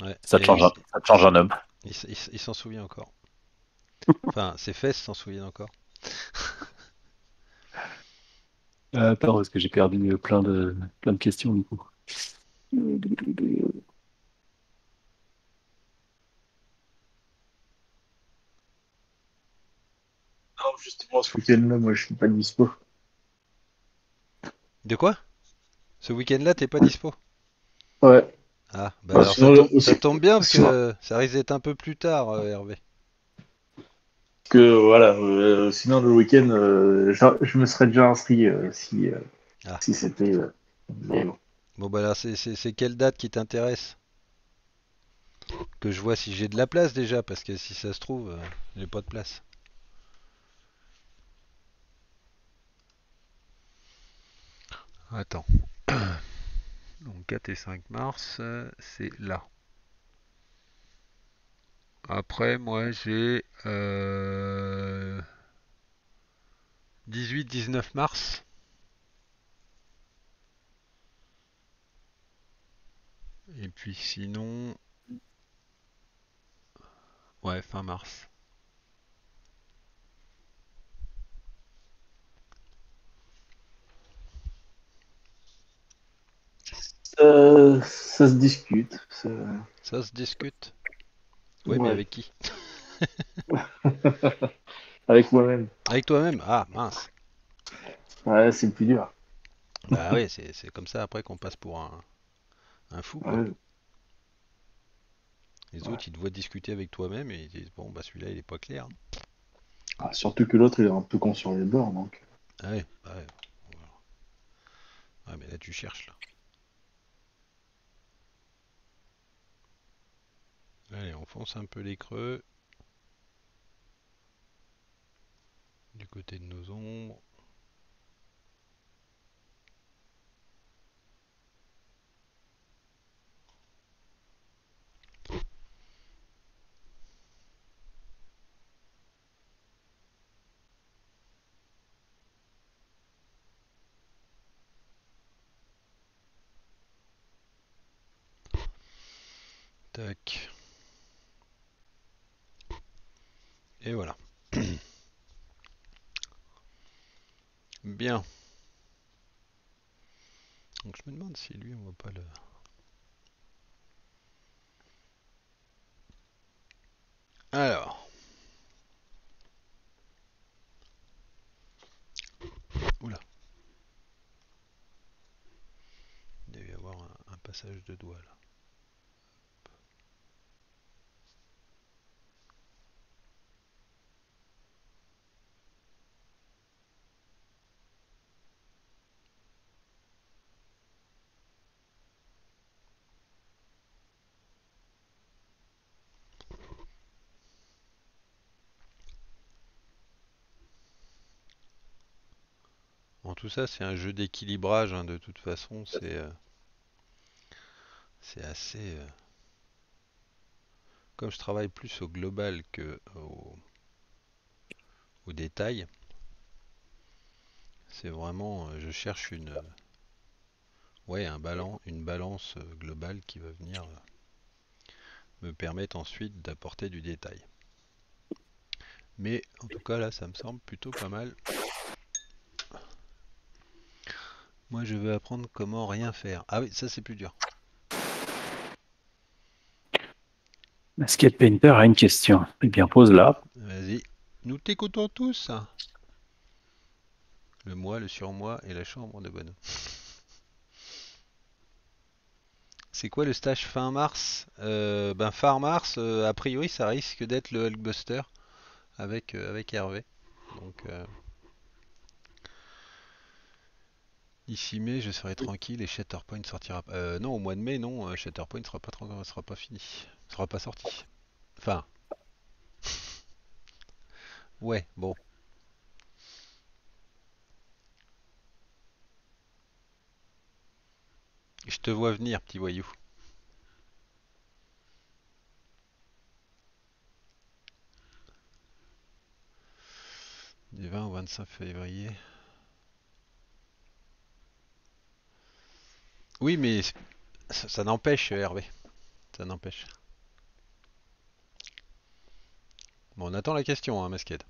Ouais. Ça te change un homme. Il s'en souvient encore. Enfin, ses fesses s'en souviennent encore. Attends, parce que j'ai perdu plein de questions, du coup. Justement, ce week-end-là, moi, je suis pas dispo. De quoi? Ce week-end-là, t'es pas dispo? Ouais. Ah, bah alors, sinon, ça tombe bien, parce que ça risque d'être un peu plus tard, Hervé. Que voilà, sinon le week-end, je me serais déjà inscrit si c'était... Bon, bah là, c'est quelle date qui t'intéresse? Que je vois si j'ai de la place déjà, parce que si ça se trouve, j'ai pas de place. Attends, donc 4 et 5 mars, c'est là. Après, moi, j'ai 18-19 mars. Et puis sinon, ouais, fin mars. Ça se discute. Ça se discute. Ouais, mais avec qui? Avec moi-même. Avec toi-même? Ah, mince. Ouais, c'est le plus dur. Bah oui, c'est comme ça après qu'on passe pour un fou, quoi. Ouais. Les autres, ils te voient discuter avec toi-même et ils disent, bon, bah celui-là, il est pas clair. Ah, surtout que l'autre, il est un peu con sur les bords, donc. Ouais, bah ouais. Ouais, mais là, tu cherches, là. Allez, on fonce un peu les creux. Du côté de nos ombres. Tac. Et voilà. Bien. Donc je me demande si lui on va pas le... Alors. Oula. Il devait y avoir un passage de doigt là. Tout ça, c'est un jeu d'équilibrage, hein, de toute façon, c'est assez... Comme je travaille plus au global que au détail, c'est vraiment... Je cherche une balance globale qui va venir me permettent ensuite d'apporter du détail. Mais en tout cas là ça me semble plutôt pas mal. Moi je veux apprendre comment rien faire. Ah oui, ça c'est plus dur. Basket Painter a une question. Eh bien pose-la. Vas-y, nous t'écoutons tous. Le moi, le surmoi et la chambre de bonhomme. C'est quoi le stage fin mars? Ben fin mars, a priori ça risque d'être le Hulkbuster avec Hervé. Donc d'ici mai je serai tranquille et Shatterpoint sortira. Non, au mois de mai non, Shatterpoint sera pas fini. Sera pas sorti. Enfin. Ouais, bon. Je te vois venir, petit voyou. Du 20 au 25 février. Oui, mais ça n'empêche, Hervé. Ça n'empêche. Bon, on attend la question, hein, Masquette.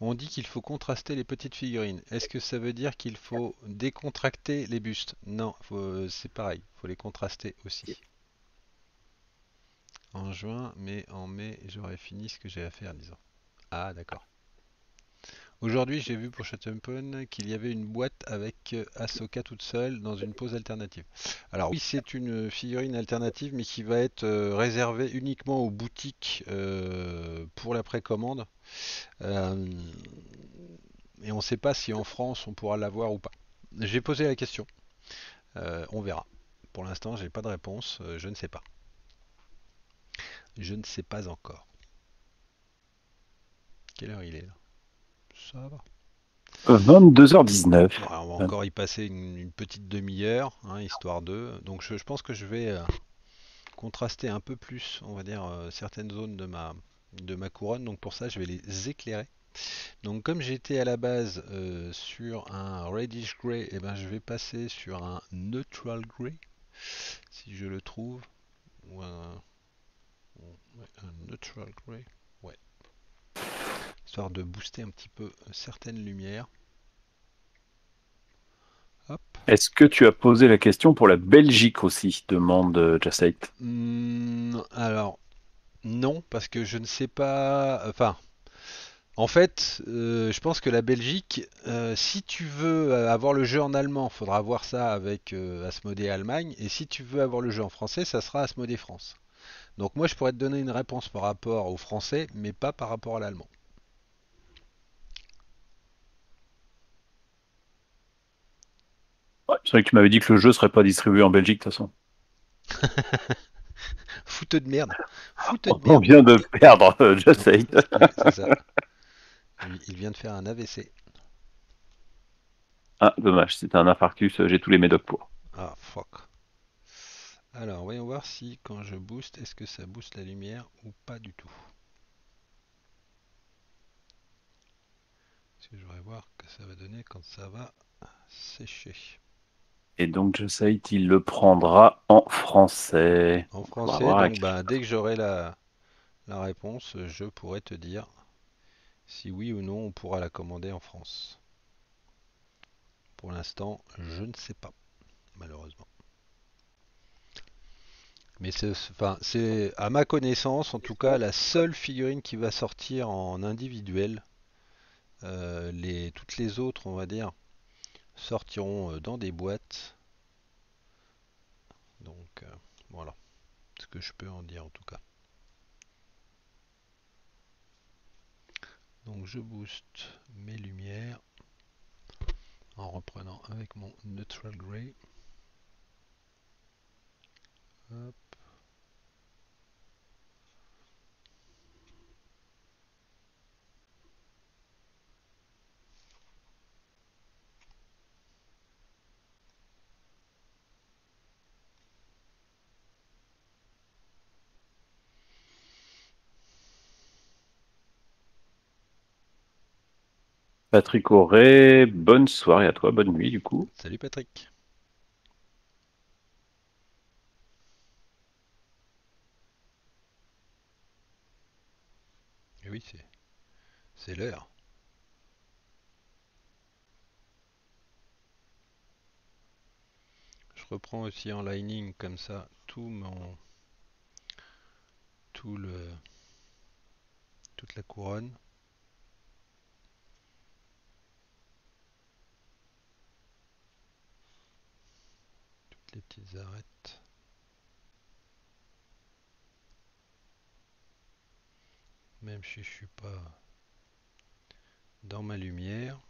On dit qu'il faut contraster les petites figurines. Est-ce que ça veut dire qu'il faut décontracter les bustes? Non, c'est pareil, faut les contraster aussi. En juin, mais en mai, j'aurais fini ce que j'ai à faire, disons. Ah, d'accord. Aujourd'hui, j'ai vu pour Chatumpen qu'il y avait une boîte avec Ahsoka toute seule dans une pose alternative. Alors oui, c'est une figurine alternative, mais qui va être réservée uniquement aux boutiques pour la précommande. Et on ne sait pas si en France on pourra l'avoir ou pas. J'ai posé la question. On verra. Pour l'instant, j'ai pas de réponse. Je ne sais pas. Je ne sais pas encore. Quelle heure il est là? Ça va. 22h19. Alors, on va encore y passer une petite demi-heure, hein, histoire de. Donc je pense que je vais contraster un peu plus, on va dire, certaines zones de ma couronne. Donc pour ça, je vais les éclairer. Donc comme j'étais à la base sur un reddish grey, et eh ben je vais passer sur un neutral grey, si je le trouve, ou un neutral grey. Histoire de booster un petit peu certaines lumières. Est-ce que tu as posé la question pour la Belgique aussi, demande Just8. Alors, non, parce que je ne sais pas... Enfin, en fait, je pense que la Belgique, si tu veux avoir le jeu en allemand, il faudra voir ça avec Asmodé Allemagne. Et si tu veux avoir le jeu en français, ça sera Asmodé France. Donc moi, je pourrais te donner une réponse par rapport au français, mais pas par rapport à l'allemand. Ouais, c'est vrai que tu m'avais dit que le jeu serait pas distribué en Belgique de toute façon. Fouteux de merde. Fouteux de merde. On vient de perdre, j'essaye. C'est ça. Il vient de faire un AVC. Ah, dommage, c'était un infarctus, j'ai tous les médocs pour. Ah, fuck. Alors, voyons voir si quand je booste, est-ce que ça booste la lumière ou pas du tout. Parce que je voudrais voir que ça va donner quand ça va sécher. Et donc, Just8, il le prendra en français. En français, donc bah, dès que j'aurai la réponse, je pourrai te dire si oui ou non on pourra la commander en France. Pour l'instant, je ne sais pas, malheureusement. Mais c'est à ma connaissance, en tout cas, la seule figurine qui va sortir en individuel. Toutes les autres, on va dire, sortiront dans des boîtes. Donc voilà ce que je peux en dire en tout cas. Donc je booste mes lumières en reprenant avec mon neutral grey. Hop. Patrick Auré, bonne soirée à toi, bonne nuit du coup. Salut Patrick. oui, c'est l'heure. Je reprends aussi en lining comme ça toute la couronne. Toutes les petites arêtes. Même si je suis pas dans ma lumière.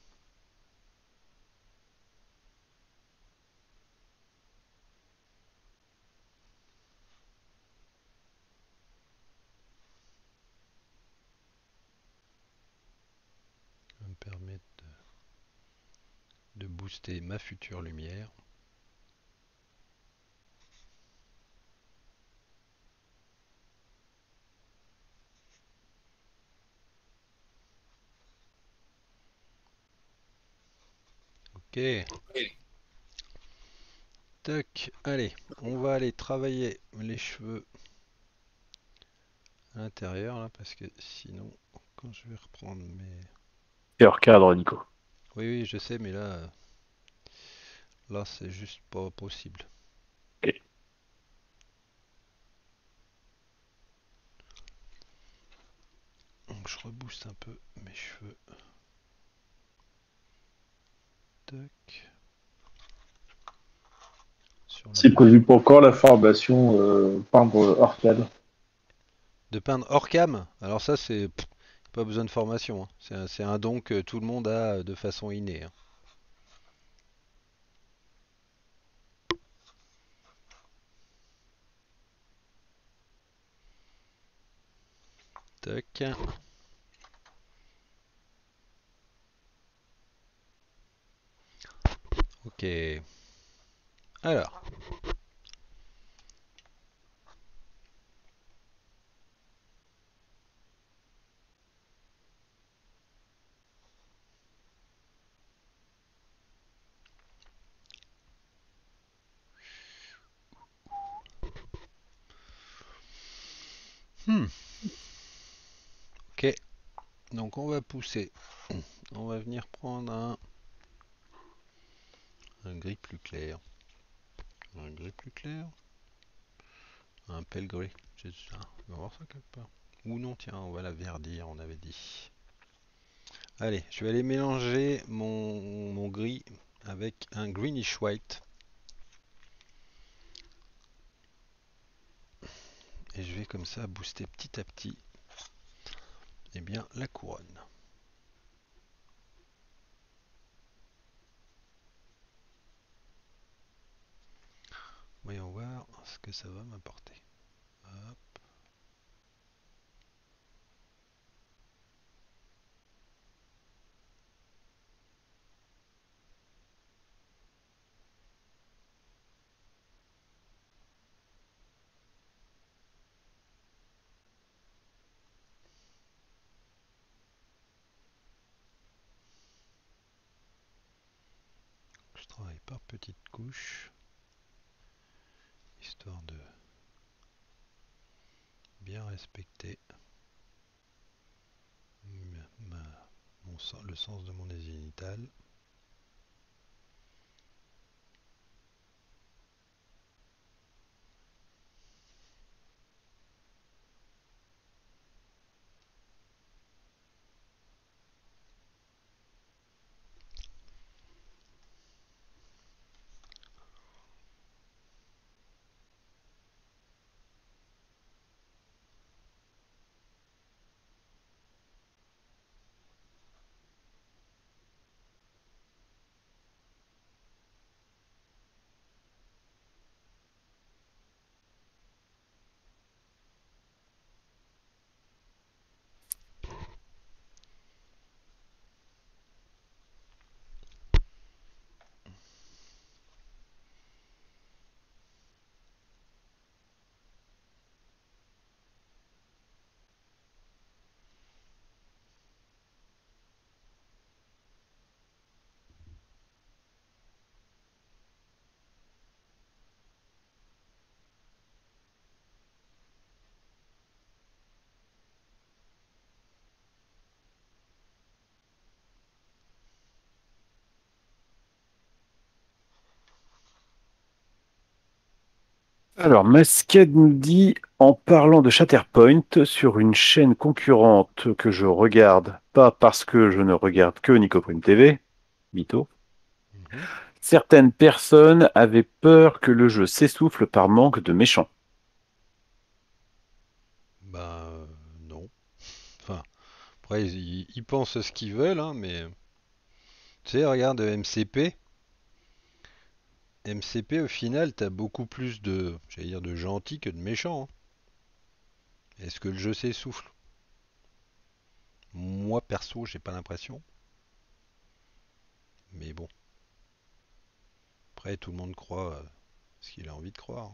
Ça va me permettre de booster ma future lumière. Ok. Tac, allez, on va aller travailler les cheveux à l'intérieur là, parce que sinon, quand je vais reprendre mes... C'est hors cadre, Nico. Oui, oui, je sais, mais là, c'est juste pas possible. Ok. Donc je rebooste un peu mes cheveux. C'est prévu pour quand la formation peindre hors cam? De peindre hors cam? Alors ça c'est pas besoin de formation, hein. C'est un don que tout le monde a de façon innée, hein. Tac. Ok, alors, ok, donc on va pousser, on va venir prendre un gris plus clair, un pale gris, c'est ça, on va voir ça quelque part, ou non, tiens, on va la verdir, on avait dit. Allez, je vais aller mélanger mon gris avec un greenish white, et je vais comme ça booster petit à petit, et bien la couronne. Voyons voir ce que ça va m'apporter. Hop. Je travaille par petites couches, histoire de bien respecter le sens de mon zénithal. Alors, Masqued nous dit, en parlant de Shatterpoint, sur une chaîne concurrente que je regarde, pas parce que je ne regarde que Nicoprime TV, mytho, certaines personnes avaient peur que le jeu s'essouffle par manque de méchants. Bah non. Enfin, après, ils pensent ce qu'ils veulent, hein, mais... Tu sais, regarde MCP. MCP, au final, t'as beaucoup plus de, j'allais dire, de gentils que de méchants. Hein. Est-ce que le jeu s'essouffle? Moi, perso, j'ai pas l'impression. Mais bon. Après, tout le monde croit ce qu'il a envie de croire.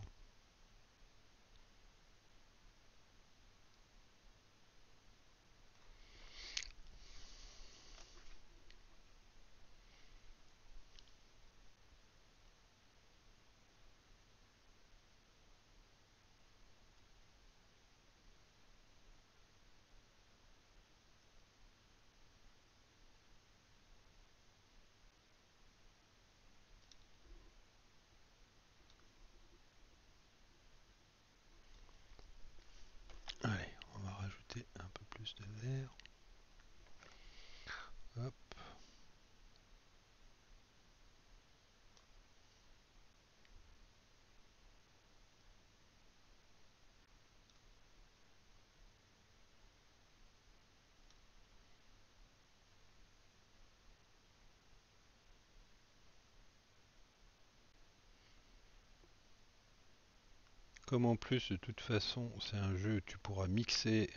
Comme en plus, de toute façon, c'est un jeu où tu pourras mixer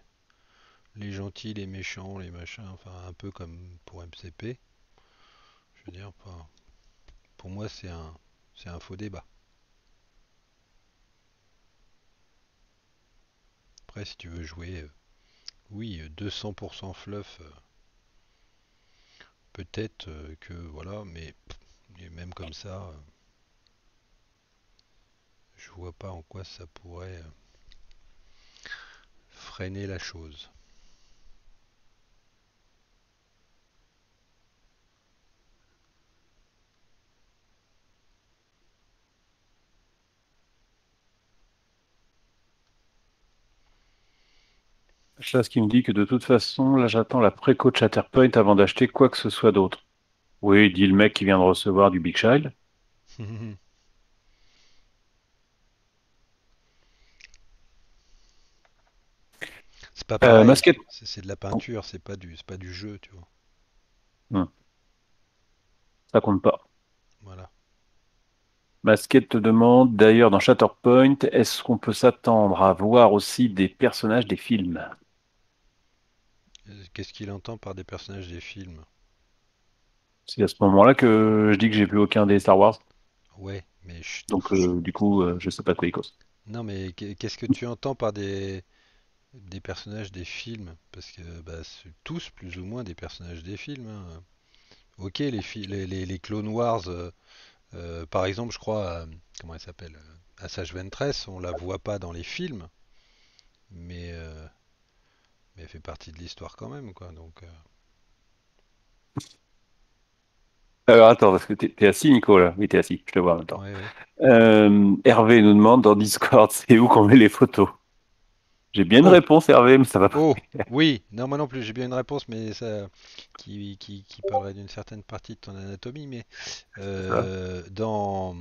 les gentils, les méchants, les machins, enfin un peu comme pour MCP. Je veux dire, enfin, pour moi, c'est un faux débat. Après, si tu veux jouer, oui, 200% fluff, peut-être que, voilà, mais et même comme ça... Je vois pas en quoi ça pourrait freiner la chose. Là, ce qui me dit que de toute façon, là j'attends la préco de Shatterpoint avant d'acheter quoi que ce soit d'autre. Oui, dit le mec qui vient de recevoir du Big Child. C'est pas pareil, c'est de la peinture, c'est pas du jeu, tu vois. Non. Ça compte pas. Voilà. Masquette te demande, d'ailleurs dans Shatterpoint, est-ce qu'on peut s'attendre à voir aussi des personnages des films? Qu'est-ce qu'il entend par des personnages des films? C'est à ce moment-là que je dis que j'ai plus aucun des Star Wars. Ouais, mais... Donc du coup, je sais pas de quoi il cause. Non, mais qu'est-ce que tu entends par des personnages des films, parce que bah, c'est tous plus ou moins des personnages des films, hein. Ok, les Clone Wars, par exemple, je crois, comment elle s'appelle, Asajj Ventress, on la voit pas dans les films, mais elle fait partie de l'histoire quand même, quoi. Donc, Alors attends, parce que t'es assis, Nico, là. Oui, t'es assis, je te vois en même temps. Ouais, ouais. Hervé nous demande dans Discord, c'est où qu'on met les photos? J'ai bien une réponse, Hervé, mais ça va pas. Oh, oui, non, moi non plus, j'ai bien une réponse, mais ça qui parlerait d'une certaine partie de ton anatomie, mais dans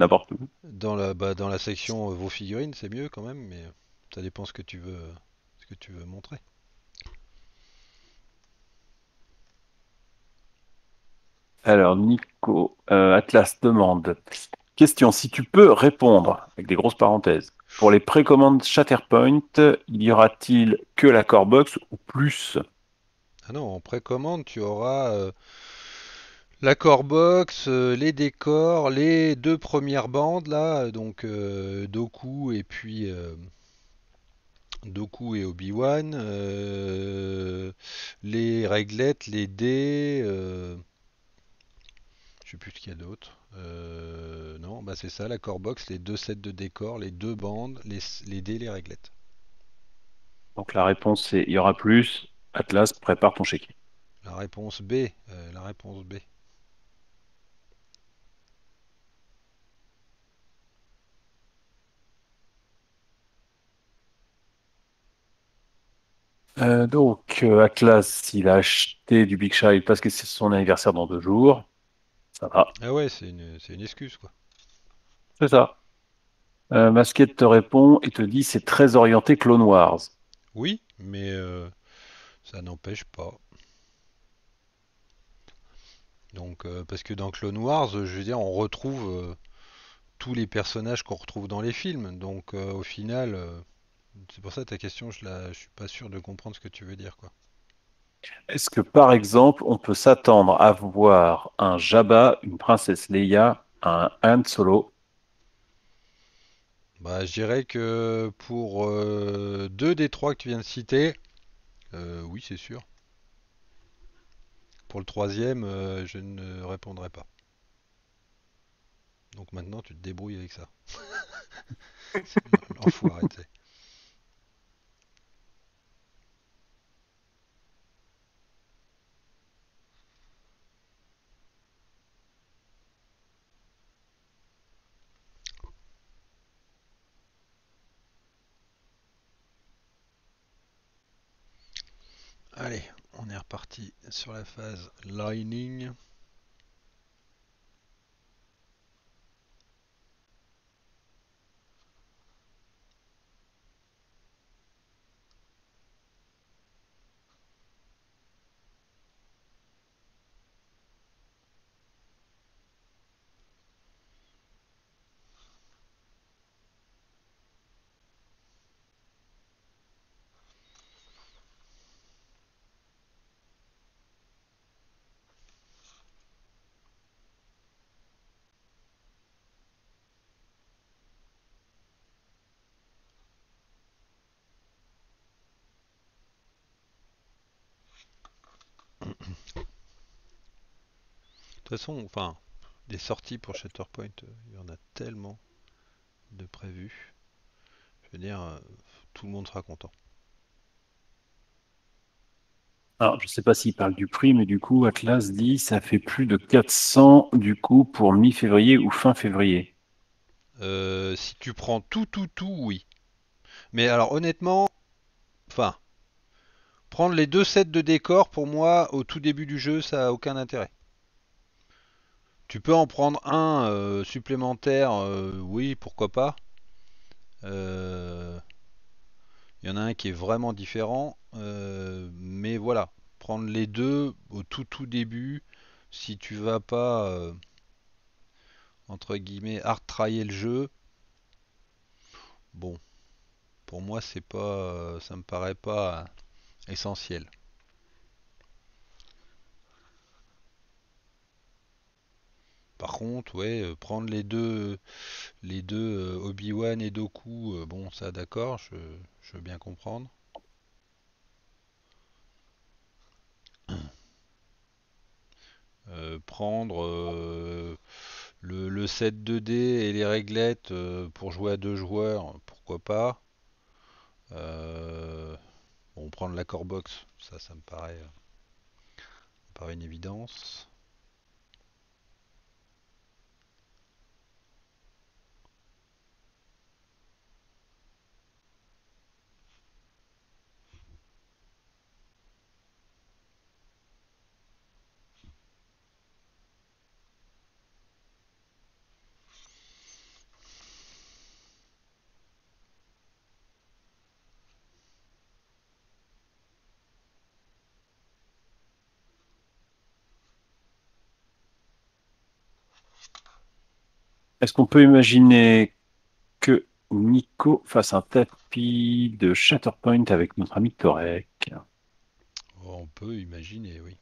n'importe où. Dans la section vos figurines, c'est mieux quand même, mais ça dépend ce que tu veux montrer. Alors Nico Atlas demande question, si tu peux répondre avec des grosses parenthèses. Pour les précommandes Shatterpoint, y aura-t-il que la core box ou plus? Ah non, en précommande, tu auras la core box, les décors, les deux premières bandes là, donc Dooku et puis Dooku et Obi-Wan, les réglettes, les dés, je sais plus ce qu'il y a d'autre. Non, bah c'est ça, la core box, les deux sets de décors, les deux bandes, les dés, les réglettes. Donc la réponse c'est il y aura plus. Atlas, prépare ton chéquier. La réponse B. Atlas, il a acheté du Big Child parce que c'est son anniversaire dans 2 jours. Ça va. Ah ouais, c'est une excuse, quoi. C'est ça. Masquette te répond et te dit c'est très orienté Clone Wars. Oui, mais ça n'empêche pas. Donc, parce que dans Clone Wars, je veux dire, on retrouve tous les personnages qu'on retrouve dans les films. Donc, au final, c'est pour ça ta question, je suis pas sûr de comprendre ce que tu veux dire, quoi. Est-ce que, par exemple, on peut s'attendre à voir un Jabba, une princesse Leia, un Han Solo? Bah, je dirais que pour 2 des 3 que tu viens de citer, oui, c'est sûr. Pour le 3e, je ne répondrai pas. Donc maintenant, tu te débrouilles avec ça. L'enfoiré, tu sais. Allez, on est reparti sur la phase lining. De toute façon, enfin, des sorties pour Shatterpoint, il y en a tellement de prévues. Je veux dire, tout le monde sera content. Alors, je sais pas s'il parle du prix, mais du coup, Atlas dit ça fait plus de 400 du coup pour mi-février ou fin février. Si tu prends tout, oui. Mais alors, honnêtement, enfin, prendre les 2 sets de décors, pour moi, au tout début du jeu, ça a aucun intérêt. Tu peux en prendre un supplémentaire, oui, pourquoi pas. Il y en a un qui est vraiment différent, mais voilà, prendre les 2 au tout début, si tu vas pas, entre guillemets, hard-tryer le jeu, bon, pour moi, c'est pas, ça me paraît pas essentiel. Par contre, ouais, prendre les deux Obi-Wan et Dooku, bon, ça, d'accord, je veux bien comprendre. Prendre le set 2D et les réglettes pour jouer à 2 joueurs, pourquoi pas. Bon, prendre la core box, ça me paraît une évidence. Est-ce qu'on peut imaginer que Nico fasse un tapis de Shatterpoint avec notre ami Torek? On peut imaginer, oui.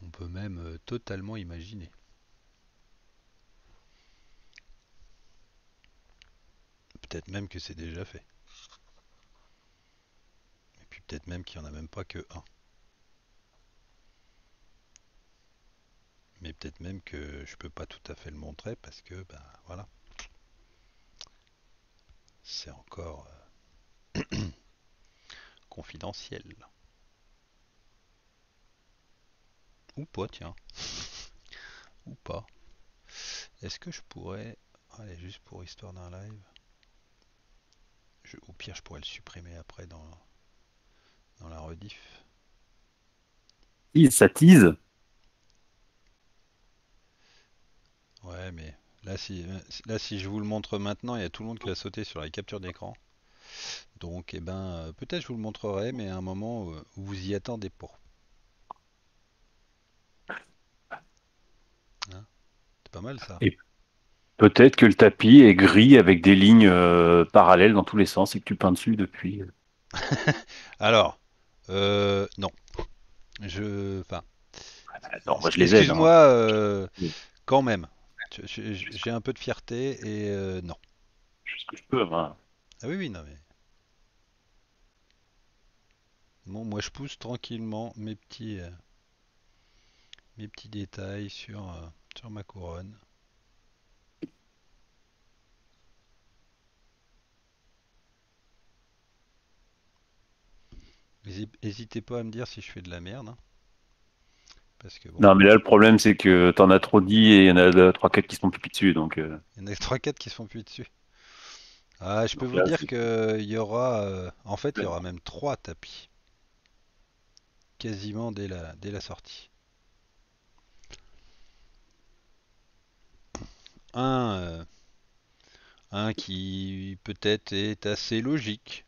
On peut même totalement imaginer. Peut-être même que c'est déjà fait. Et puis peut-être même qu'il n'y en a même pas que un. Mais peut-être même que je peux pas tout à fait le montrer parce que, ben voilà, c'est encore confidentiel. Ou pas, tiens. Ou pas. Est-ce que je pourrais... Allez, juste pour histoire d'un live. Au pire, je pourrais le supprimer après dans dans la rediff. Ça tease. Ouais, mais là si je vous le montre maintenant, il y a tout le monde qui va sauter sur la capture d'écran. Donc, eh ben, peut-être je vous le montrerai, mais à un moment où vous y attendez pas. Hein, c'est pas mal ça. Et peut-être que le tapis est gris avec des lignes parallèles dans tous les sens et que tu peins dessus depuis. Alors, non. Moi, je les aime. Excuse-moi, quand même. J'ai un peu de fierté et non. Je fais ce que je peux, hein. Ah oui, oui, non, mais. Bon, moi, je pousse tranquillement mes petits détails sur ma couronne. N'hésitez pas à me dire si je fais de la merde. Hein. Parce que, bon, non, mais là, le problème, c'est que t'en as trop dit et il y en a 3-4 qui se font plus dessus. Donc, il y en a 3-4 qui se font plus dessus. Ah, je peux donc, vous dire qu'il y aura... en fait, il y aura même 3 tapis. Quasiment dès la sortie. Un qui, peut-être, est assez logique.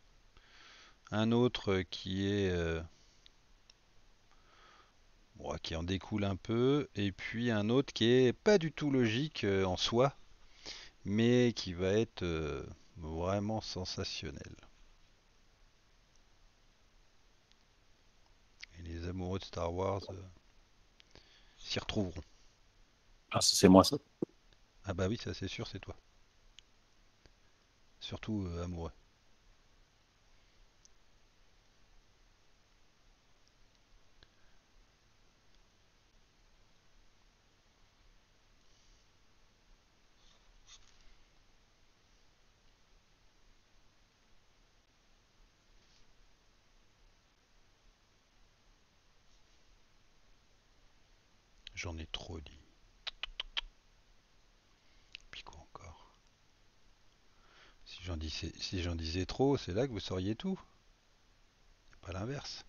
Un autre qui en découle un peu, et puis un autre qui est pas du tout logique en soi, mais qui va être vraiment sensationnel. Et les amoureux de Star Wars s'y retrouveront. Ah, c'est moi ça. Ah bah oui, ça c'est sûr, c'est toi. Surtout amoureux. J'en ai trop dit. Puis quoi encore? Si j'en disais trop, c'est là que vous sauriez tout. Pas l'inverse.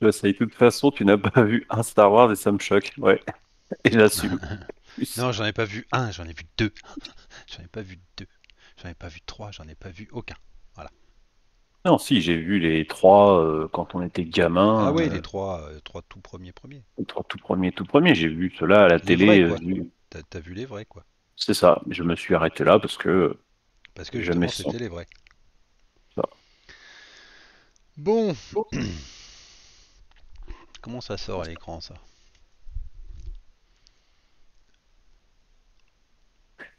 De toute façon, tu n'as pas vu un Star Wars et ça me choque, ouais. Et j'assume. Non, j'en ai pas vu un, j'en ai vu 2. J'en ai pas vu 2. J'en ai pas vu 3, j'en ai pas vu aucun. Voilà. Non, si, j'ai vu les 3 quand on était gamin. Ah oui, les 3 tout premiers. Les 3 tout premiers, j'ai vu cela à la télé. T'as vu les vrais, quoi. C'est ça, je me suis arrêté là parce que... Parce que justement, c'était les vrais. Bon, comment ça sort à l'écran ça?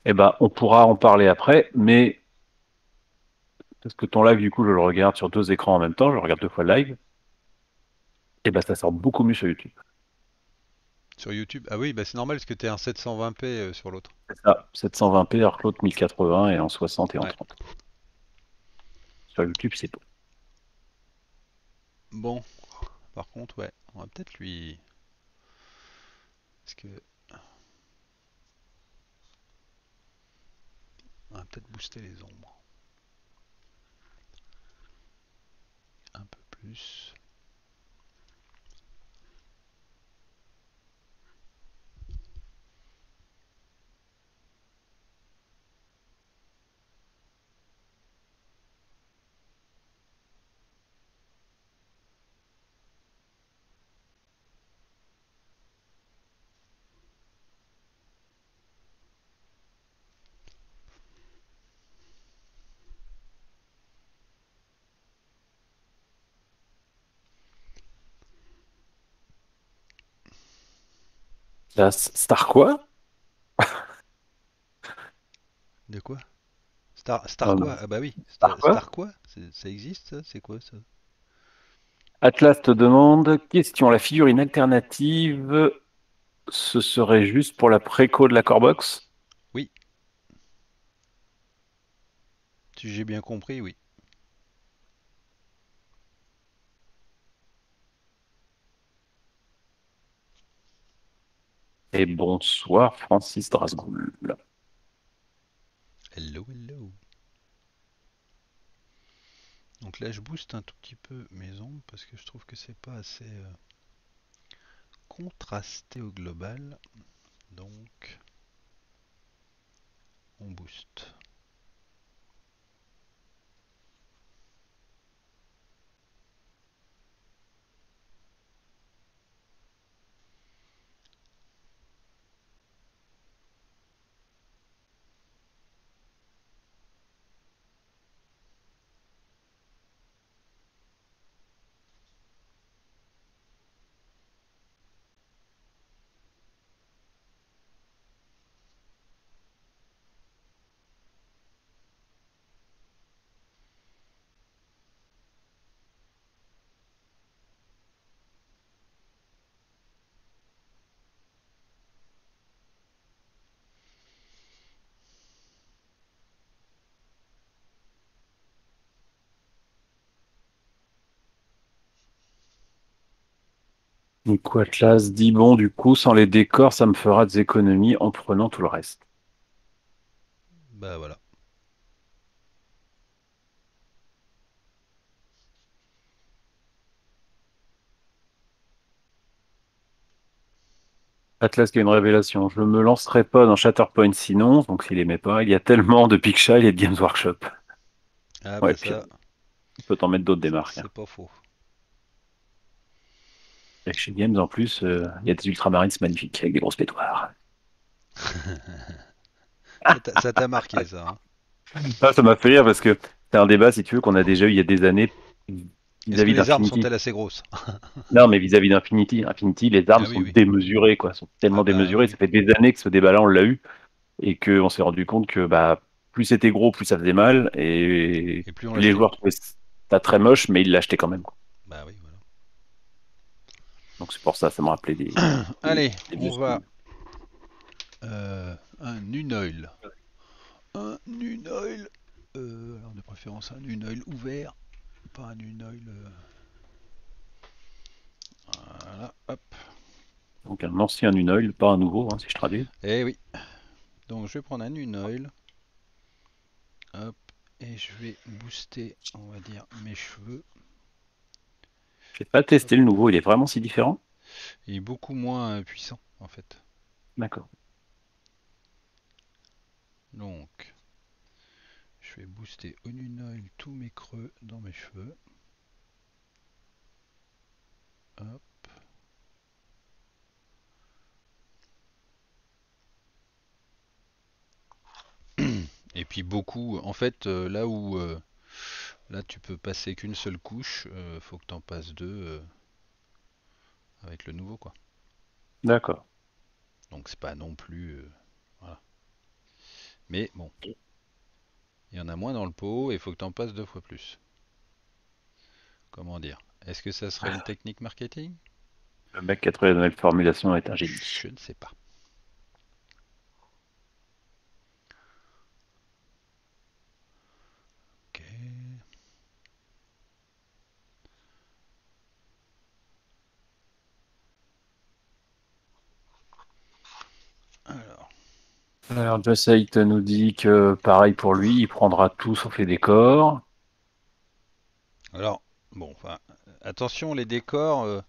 Eh ben, on pourra en parler après, mais parce que ton live, du coup, je le regarde sur 2 écrans en même temps, je le regarde 2 fois le live, et ben ça sort beaucoup mieux sur YouTube. Sur YouTube? Ah oui, bah c'est normal parce que tu es un 720p sur l'autre. C'est ça, 720p, alors que l'autre 1080 et en 60 et en 30. Sur YouTube, c'est beau. Bon, par contre, ouais, on va peut-être lui... Parce que... On va peut-être booster les ombres. Un peu plus. La Star quoi? De quoi? Star quoi? Ah bah oui, Star quoi? Ça existe ça? C'est quoi ça? Atlas te demande, question, la figurine alternative ce serait juste pour la préco de la Corebox? Oui. Si j'ai bien compris, oui. Et bonsoir Francis Drasgoul. Hello, hello. Donc là je booste un tout petit peu mes ombres parce que je trouve que c'est pas assez contrasté au global. Donc on booste. Nico Atlas dit bon, du coup, sans les décors, ça me fera des économies en prenant tout le reste. Bah voilà. Atlas qui a une révélation. Je ne me lancerai pas dans Shatterpoint sinon, donc s'il n'aimait pas, il y a tellement de Big Child et de Games Workshop. Ah bah ouais, ça... Tu peux t'en mettre d'autres démarques. C'est pas faux. Avec chez Games, en plus, il y a des ultramarines magnifiques avec des grosses pétoires. Ça t'a marqué, ça. Hein. Ah, ça m'a fait rire parce que c'est un débat, si tu veux, qu'on a déjà eu il y a des années. Vis-à-vis les armes sont-elles assez grosses? Non, mais vis-à-vis d'Infinity, les armes sont démesurées, quoi. Sont tellement démesurées. Oui. Ça fait des années que ce débat-là, on l'a eu et qu'on s'est rendu compte que bah, plus c'était gros, plus ça faisait mal. Et plus les joueurs trouvaient ça très moche, mais ils l'achetaient quand même. Quoi. Bah oui. Donc c'est pour ça, ça me rappelait des... Allez, on va... un Nunoil. Un Nunoil. Alors de préférence un Nunoil ouvert. Pas un Nunoil... Voilà, hop. Donc un ancien Nunoil, pas un nouveau, hein, si je traduis. Eh oui. Donc je vais prendre un Nunoil. Hop. Et je vais booster, on va dire, mes cheveux. J'ai pas testé le nouveau, il est vraiment si différent? Il est beaucoup moins puissant en fait. D'accord. Donc, je vais booster au Nunoil tous mes creux dans mes cheveux. Hop. Et puis beaucoup, en fait, là où... Là, tu peux passer qu'une seule couche, faut que tu en passes deux avec le nouveau, quoi. D'accord. Donc, c'est pas non plus... voilà. Mais bon, il y en a moins dans le pot et il faut que tu en passes deux fois plus. Comment dire? Est-ce que ça serait une technique marketing? Le mec qui a trouvé la nouvelle formulation est un génie. Je ne sais pas. Alors, Just Eight nous dit que, pareil pour lui, il prendra tout sauf les décors. Alors, bon, enfin, attention, les décors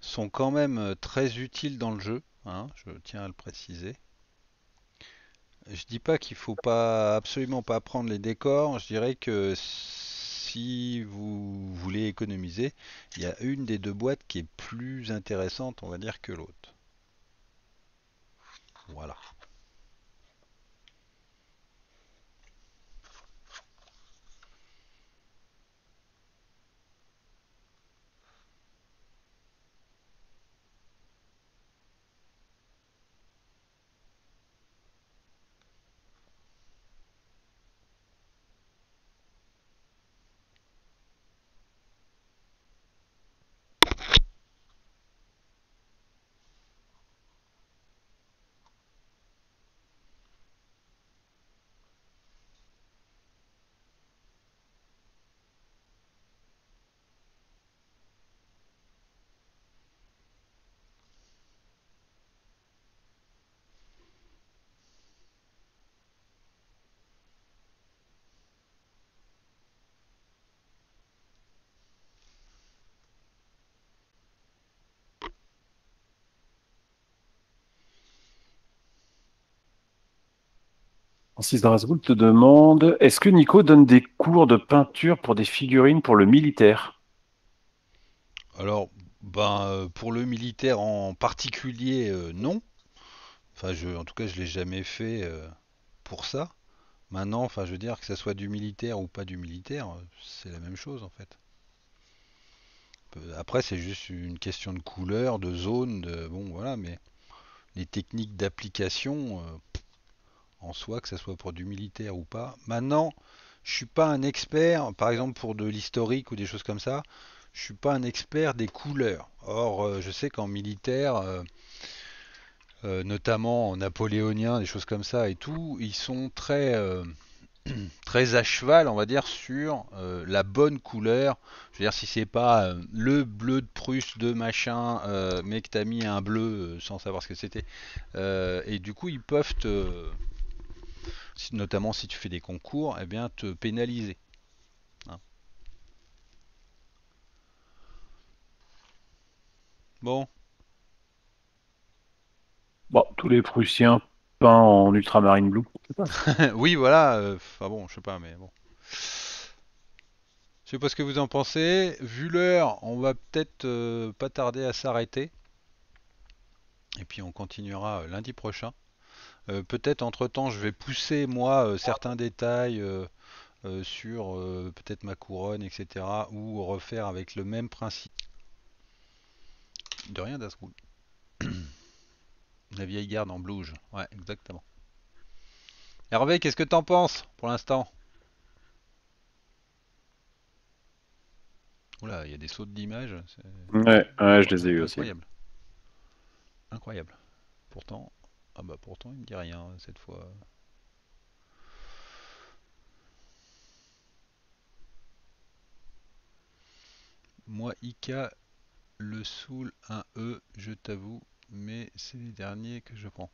sont quand même très utiles dans le jeu, hein, je tiens à le préciser. Je dis pas qu'il faut pas, absolument pas prendre les décors, je dirais que si vous voulez économiser, il y a une des deux boîtes qui est plus intéressante, on va dire, que l'autre. Voilà. Francis Drasgoul te demande, est-ce que Nico donne des cours de peinture pour des figurines pour le militaire? Alors, ben, pour le militaire en particulier, non. Enfin, en tout cas, je ne l'ai jamais fait pour ça. Maintenant, enfin, je veux dire, que ça soit du militaire ou pas du militaire, c'est la même chose, en fait. Après, c'est juste une question de couleur, de zone, de... Bon, voilà, mais les techniques d'application, en soi, que ce soit pour du militaire ou pas. Maintenant, je suis pas un expert, par exemple pour de l'historique ou des choses comme ça, je suis pas un expert des couleurs. Or, je sais qu'en militaire, notamment en napoléonien, des choses comme ça et tout, ils sont très... très à cheval, on va dire, sur la bonne couleur. Je veux dire, si c'est pas le bleu de Prusse de machin, mais que t'as mis un bleu sans savoir ce que c'était, et du coup ils peuvent te, notamment si tu fais des concours, eh bien te pénaliser, hein. Bon, tous les Prussiens peint en ultramarine blue. Oui, voilà. Enfin bon, je sais pas, mais bon. Je sais pas ce que vous en pensez. Vu l'heure, on va peut-être pas tarder à s'arrêter. Et puis on continuera lundi prochain. Peut-être entre-temps, je vais pousser, moi, certains détails sur peut-être ma couronne, etc. Ou refaire avec le même principe. De rien, Dasgoul. La vieille garde en blouge, ouais, exactement. Hervé, qu'est-ce que t'en penses pour l'instant? Oula, il y a des sauts d'images. Ouais, je les ai eu aussi. Incroyable. Incroyable. Pourtant, ah bah pourtant il me dit rien cette fois. Moi, Ika le saoule un E, je t'avoue. Mais c'est les derniers que je prends.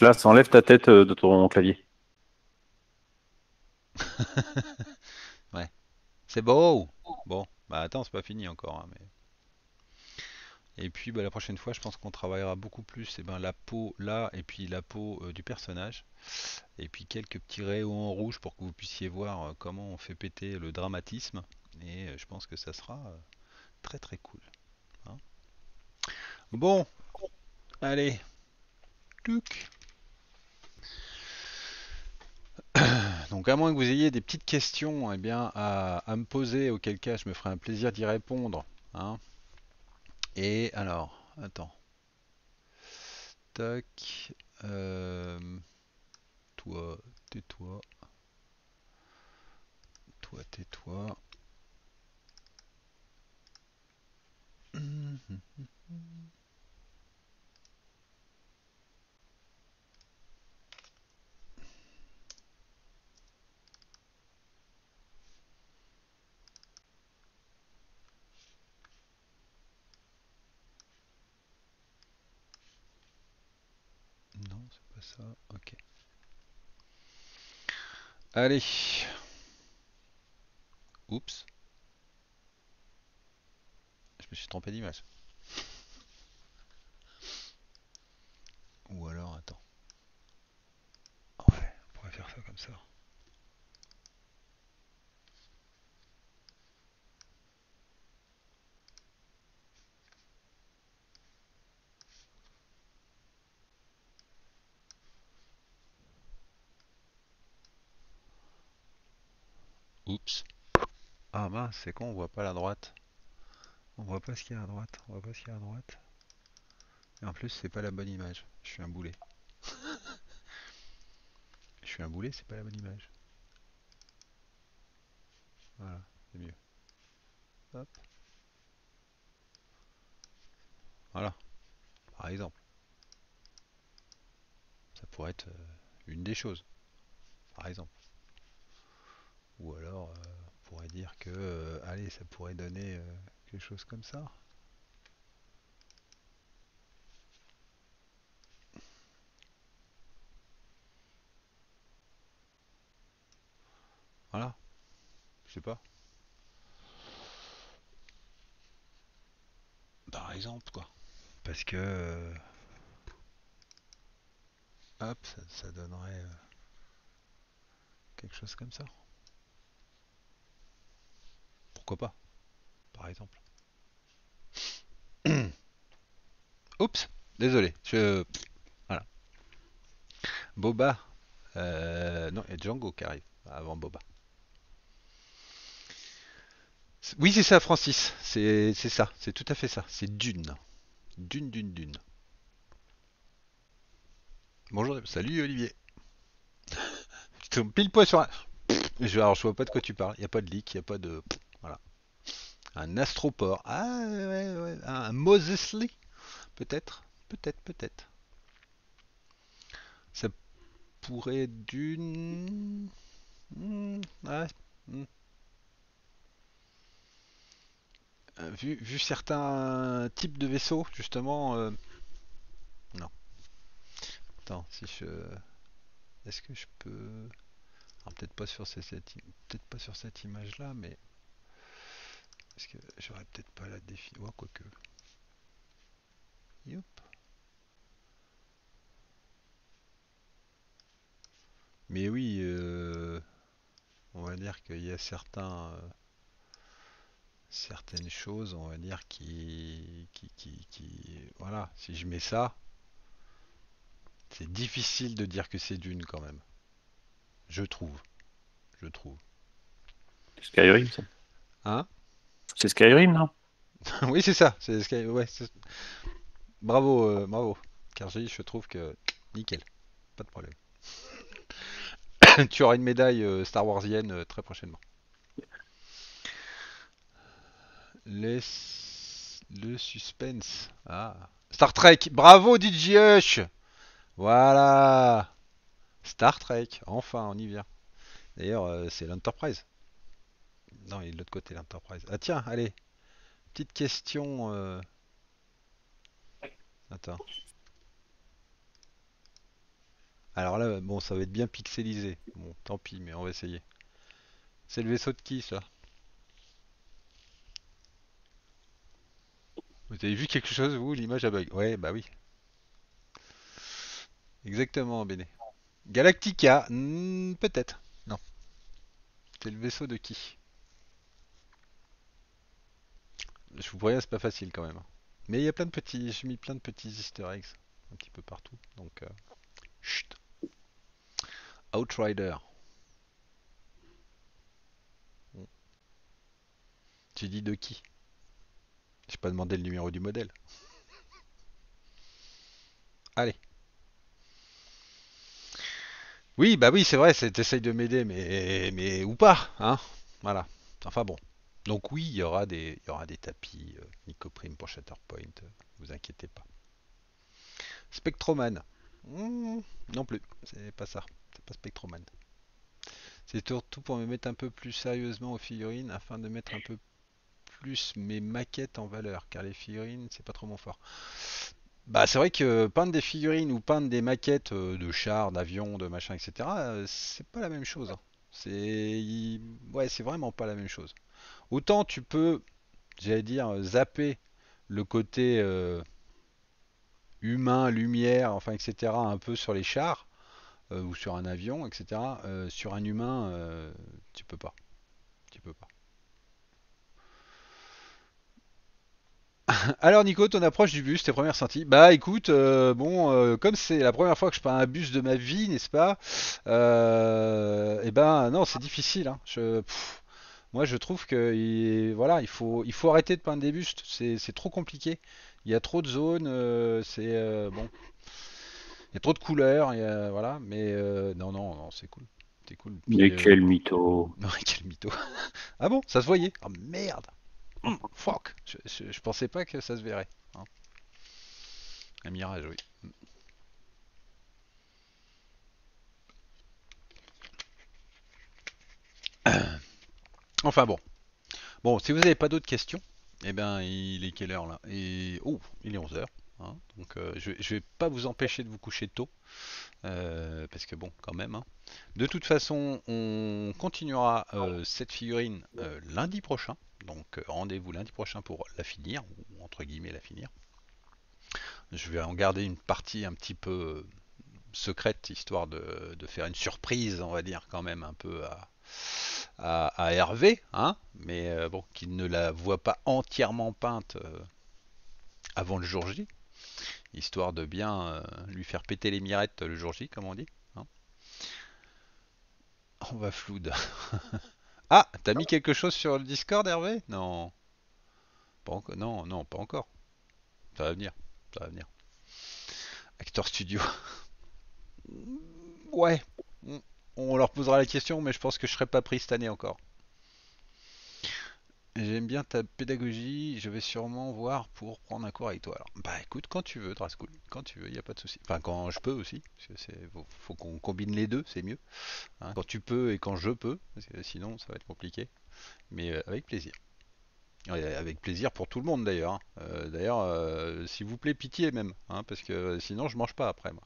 Là, ça enlève ta tête de ton clavier. Ouais. C'est beau. Bon, bah attends, c'est pas fini encore, hein, mais... Et puis bah, la prochaine fois, je pense qu'on travaillera beaucoup plus la peau là, et puis la peau du personnage. Et puis quelques petits rayons en rouge pour que vous puissiez voir comment on fait péter le dramatisme. Et je pense que ça sera très très cool. Bon, allez, donc à moins que vous ayez des petites questions, eh bien, à me poser, auquel cas je me ferai un plaisir d'y répondre, hein. Et alors, attends, tac, toi, tais-toi, toi, tais-toi. Non, c'est pas ça. Ok. Allez. Oups. Je me suis trompé d'image. Ou alors, attends. Ouais, on pourrait faire ça comme ça. Oups. Ah mince, c'est con, on voit pas la droite. On voit pas ce qu'il y a à droite. On voit pas ce qu'il y a à droite. Et en plus, c'est pas la bonne image. Je suis un boulet. Je suis un boulet, c'est pas la bonne image. Voilà, c'est mieux. Hop. Voilà. Par exemple. Ça pourrait être une des choses. Par exemple. Ou alors, on pourrait dire que, allez, ça pourrait donner quelque chose comme ça. Voilà. Je sais pas. Par exemple, quoi. Parce que... Hop, ça donnerait quelque chose comme ça. Pourquoi pas, par exemple. Oups, désolé. Voilà. Boba. Non, il y a Django qui arrive avant Boba. Oui, c'est ça, Francis. C'est ça. C'est tout à fait ça. C'est Dune. Dune. Bonjour. Salut, Olivier. Je tombe pile poil sur un... Alors, je vois pas de quoi tu parles. Il n'y a pas de leak. Il n'y a pas de... Voilà. Un astroport. Ah, ouais. Un Mosesley. Peut-être. Ça pourrait être Dune... Ouais. Vu certains types de vaisseaux, justement... Non. Attends, si je... Est-ce que je peux... Alors peut-être pas sur cette image-là, mais... Est-ce que j'aurais peut-être pas la défi... Ouais, quoique... Youp. Mais oui, on va dire qu'il y a certains... certaines choses, on va dire, qui voilà, si je mets ça, c'est difficile de dire que c'est Dune quand même. Je trouve. Skyrim, ça. Hein? C'est Skyrim, non? Oui, c'est ça. C'est Skyrim. Ouais, bravo, bravo. Car je trouve que nickel, pas de problème. Tu auras une médaille Star Warsienne très prochainement. Le suspense. Ah. Star Trek. Bravo DJ Hush. Voilà. Star Trek. Enfin, on y vient. D'ailleurs, c'est l'Enterprise. Non, il est de l'autre côté, l'Enterprise. Ah tiens, allez. Petite question. Attends. Alors là, bon, ça va être bien pixelisé. Bon, tant pis, mais on va essayer. C'est le vaisseau de qui, ça? Vous avez vu quelque chose, vous? L'image a bug. Ouais, bah oui. Exactement, Béné. Galactica, peut-être. Non. C'est le vaisseau de qui? Je vous pourrais, c'est pas facile quand même. Mais il y a plein de petits... J'ai mis plein de petits easter eggs. Un petit peu partout. Donc, chut. Outrider. Tu dis de qui? J'ai pas demandé le numéro du modèle. Allez. Oui, bah oui, c'est vrai, t'essayes de m'aider, mais ou pas, hein. Voilà. Enfin bon. Donc oui, il y aura des tapis Nicoprime pour Shatterpoint, vous inquiétez pas. Spectroman. Non plus, c'est pas ça. C'est pas Spectroman. C'est surtout pour me mettre un peu plus sérieusement aux figurines afin de mettre un peu plus mes maquettes en valeur, car les figurines c'est pas trop mon fort. Bah c'est vrai que peindre des figurines ou peindre des maquettes de chars, d'avions, de machin, etc. C'est pas la même chose. C'est ouais, c'est vraiment pas la même chose. Autant tu peux, j'allais dire, zapper le côté humain, lumière, enfin etc. un peu sur les chars ou sur un avion, etc. Sur un humain, tu peux pas. Alors Nico, ton approche du bus, tes premières sorties. Bah écoute, comme c'est la première fois que je prends un bus de ma vie, n'est-ce pas? Eh ben non, c'est difficile. Hein. Moi je trouve que voilà, il faut arrêter de peindre des bustes. C'est trop compliqué. Il y a trop de zones. Bon, il y a trop de couleurs. Voilà, mais non, c'est cool. C'est cool. Puis, mais quel mytho. Non, quel mytho. Ah bon, ça se voyait. Oh merde. Fuck, je pensais pas que ça se verrait. Hein. Un mirage, oui. Enfin bon. Bon, si vous n'avez pas d'autres questions, eh ben il est quelle heure là? Et oh, il est 11h. Hein. Donc je vais pas vous empêcher de vous coucher tôt. Parce que bon, quand même. Hein. De toute façon, on continuera cette figurine lundi prochain. Donc rendez-vous lundi prochain pour la finir, ou entre guillemets la finir. Je vais en garder une partie un petit peu secrète, histoire de faire une surprise, on va dire, quand même un peu à Hervé, hein, mais bon, qu'il ne la voit pas entièrement peinte avant le jour J, histoire de bien lui faire péter les mirettes le jour J, comme on dit. Hein. On va floude. Ah, t'as mis quelque chose sur le Discord, Hervé? Non. Pas encore. Non, non, pas encore. Ça va venir. Ça va venir. Actor Studio. Ouais. On leur posera la question, mais je pense que je serai pas pris cette année encore. J'aime bien ta pédagogie. Je vais sûrement voir pour prendre un cours avec toi. Alors, bah écoute, quand tu veux, Drascool. Quand tu veux, il n'y a pas de souci. Enfin, quand je peux aussi. Parce que faut qu'on combine les deux, c'est mieux. Hein, quand tu peux et quand je peux. Parce que sinon, ça va être compliqué. Mais avec plaisir. Avec plaisir pour tout le monde d'ailleurs. D'ailleurs, s'il vous plaît, pitié même, hein, parce que sinon je mange pas après moi.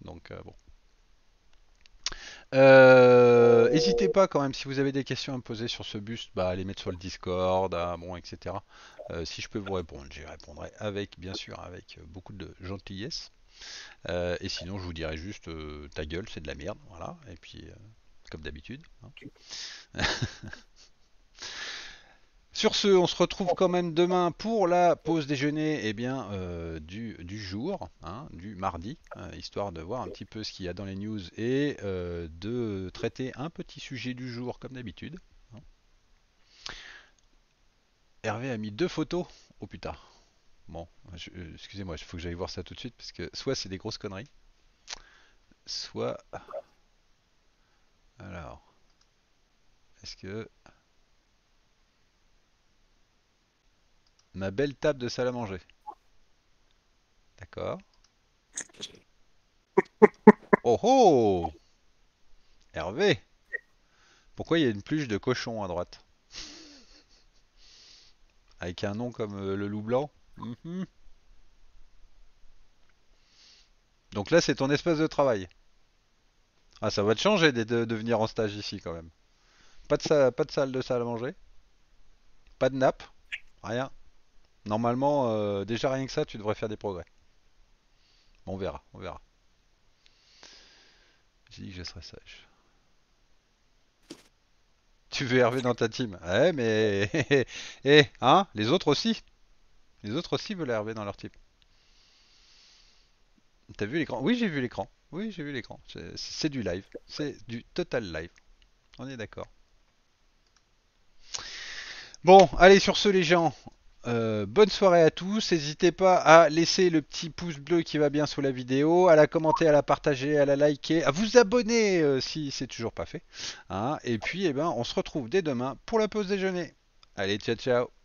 Donc bon. N'hésitez pas quand même si vous avez des questions à me poser sur ce buste, bah, à les mettre sur le Discord, hein, bon, etc. Si je peux vous répondre, j'y répondrai avec, bien sûr, avec beaucoup de gentillesse. Et sinon, je vous dirai juste ta gueule, c'est de la merde, voilà. Et puis, comme d'habitude. Hein. Sur ce, on se retrouve quand même demain pour la pause déjeuner eh bien, du jour, hein, du mardi, histoire de voir un petit peu ce qu'il y a dans les news et de traiter un petit sujet du jour comme d'habitude. Hervé a mis 2 photos. Oh putain. Bon, excusez-moi, il faut que j'aille voir ça tout de suite parce que soit c'est des grosses conneries, soit... Alors, est-ce que... Ma belle table de salle à manger. D'accord. Oh oh Hervé. Pourquoi il y a une pluche de cochon à droite? Avec un nom comme le loup blanc. Donc là, c'est ton espace de travail. Ah, ça va te changer de venir en stage ici quand même. Pas de salle de salle à manger. Pas de nappe. Rien. Normalement, déjà rien que ça, tu devrais faire des progrès. Bon, on verra, on verra. J'ai dit que je serais sage. Tu veux Hervé dans ta team? Ouais, mais... Et, hein, les autres aussi. Les autres aussi veulent Hervé dans leur team. T'as vu l'écran? Oui, j'ai vu l'écran. Oui, j'ai vu l'écran. C'est du live. C'est du total live. On est d'accord. Bon, allez, sur ce, les gens... bonne soirée à tous, n'hésitez pas à laisser le petit pouce bleu qui va bien sous la vidéo, à la commenter, à la partager, à la liker, à vous abonner si c'est toujours pas fait, hein. Et puis eh ben, on se retrouve dès demain pour la pause déjeuner. Allez, ciao ciao.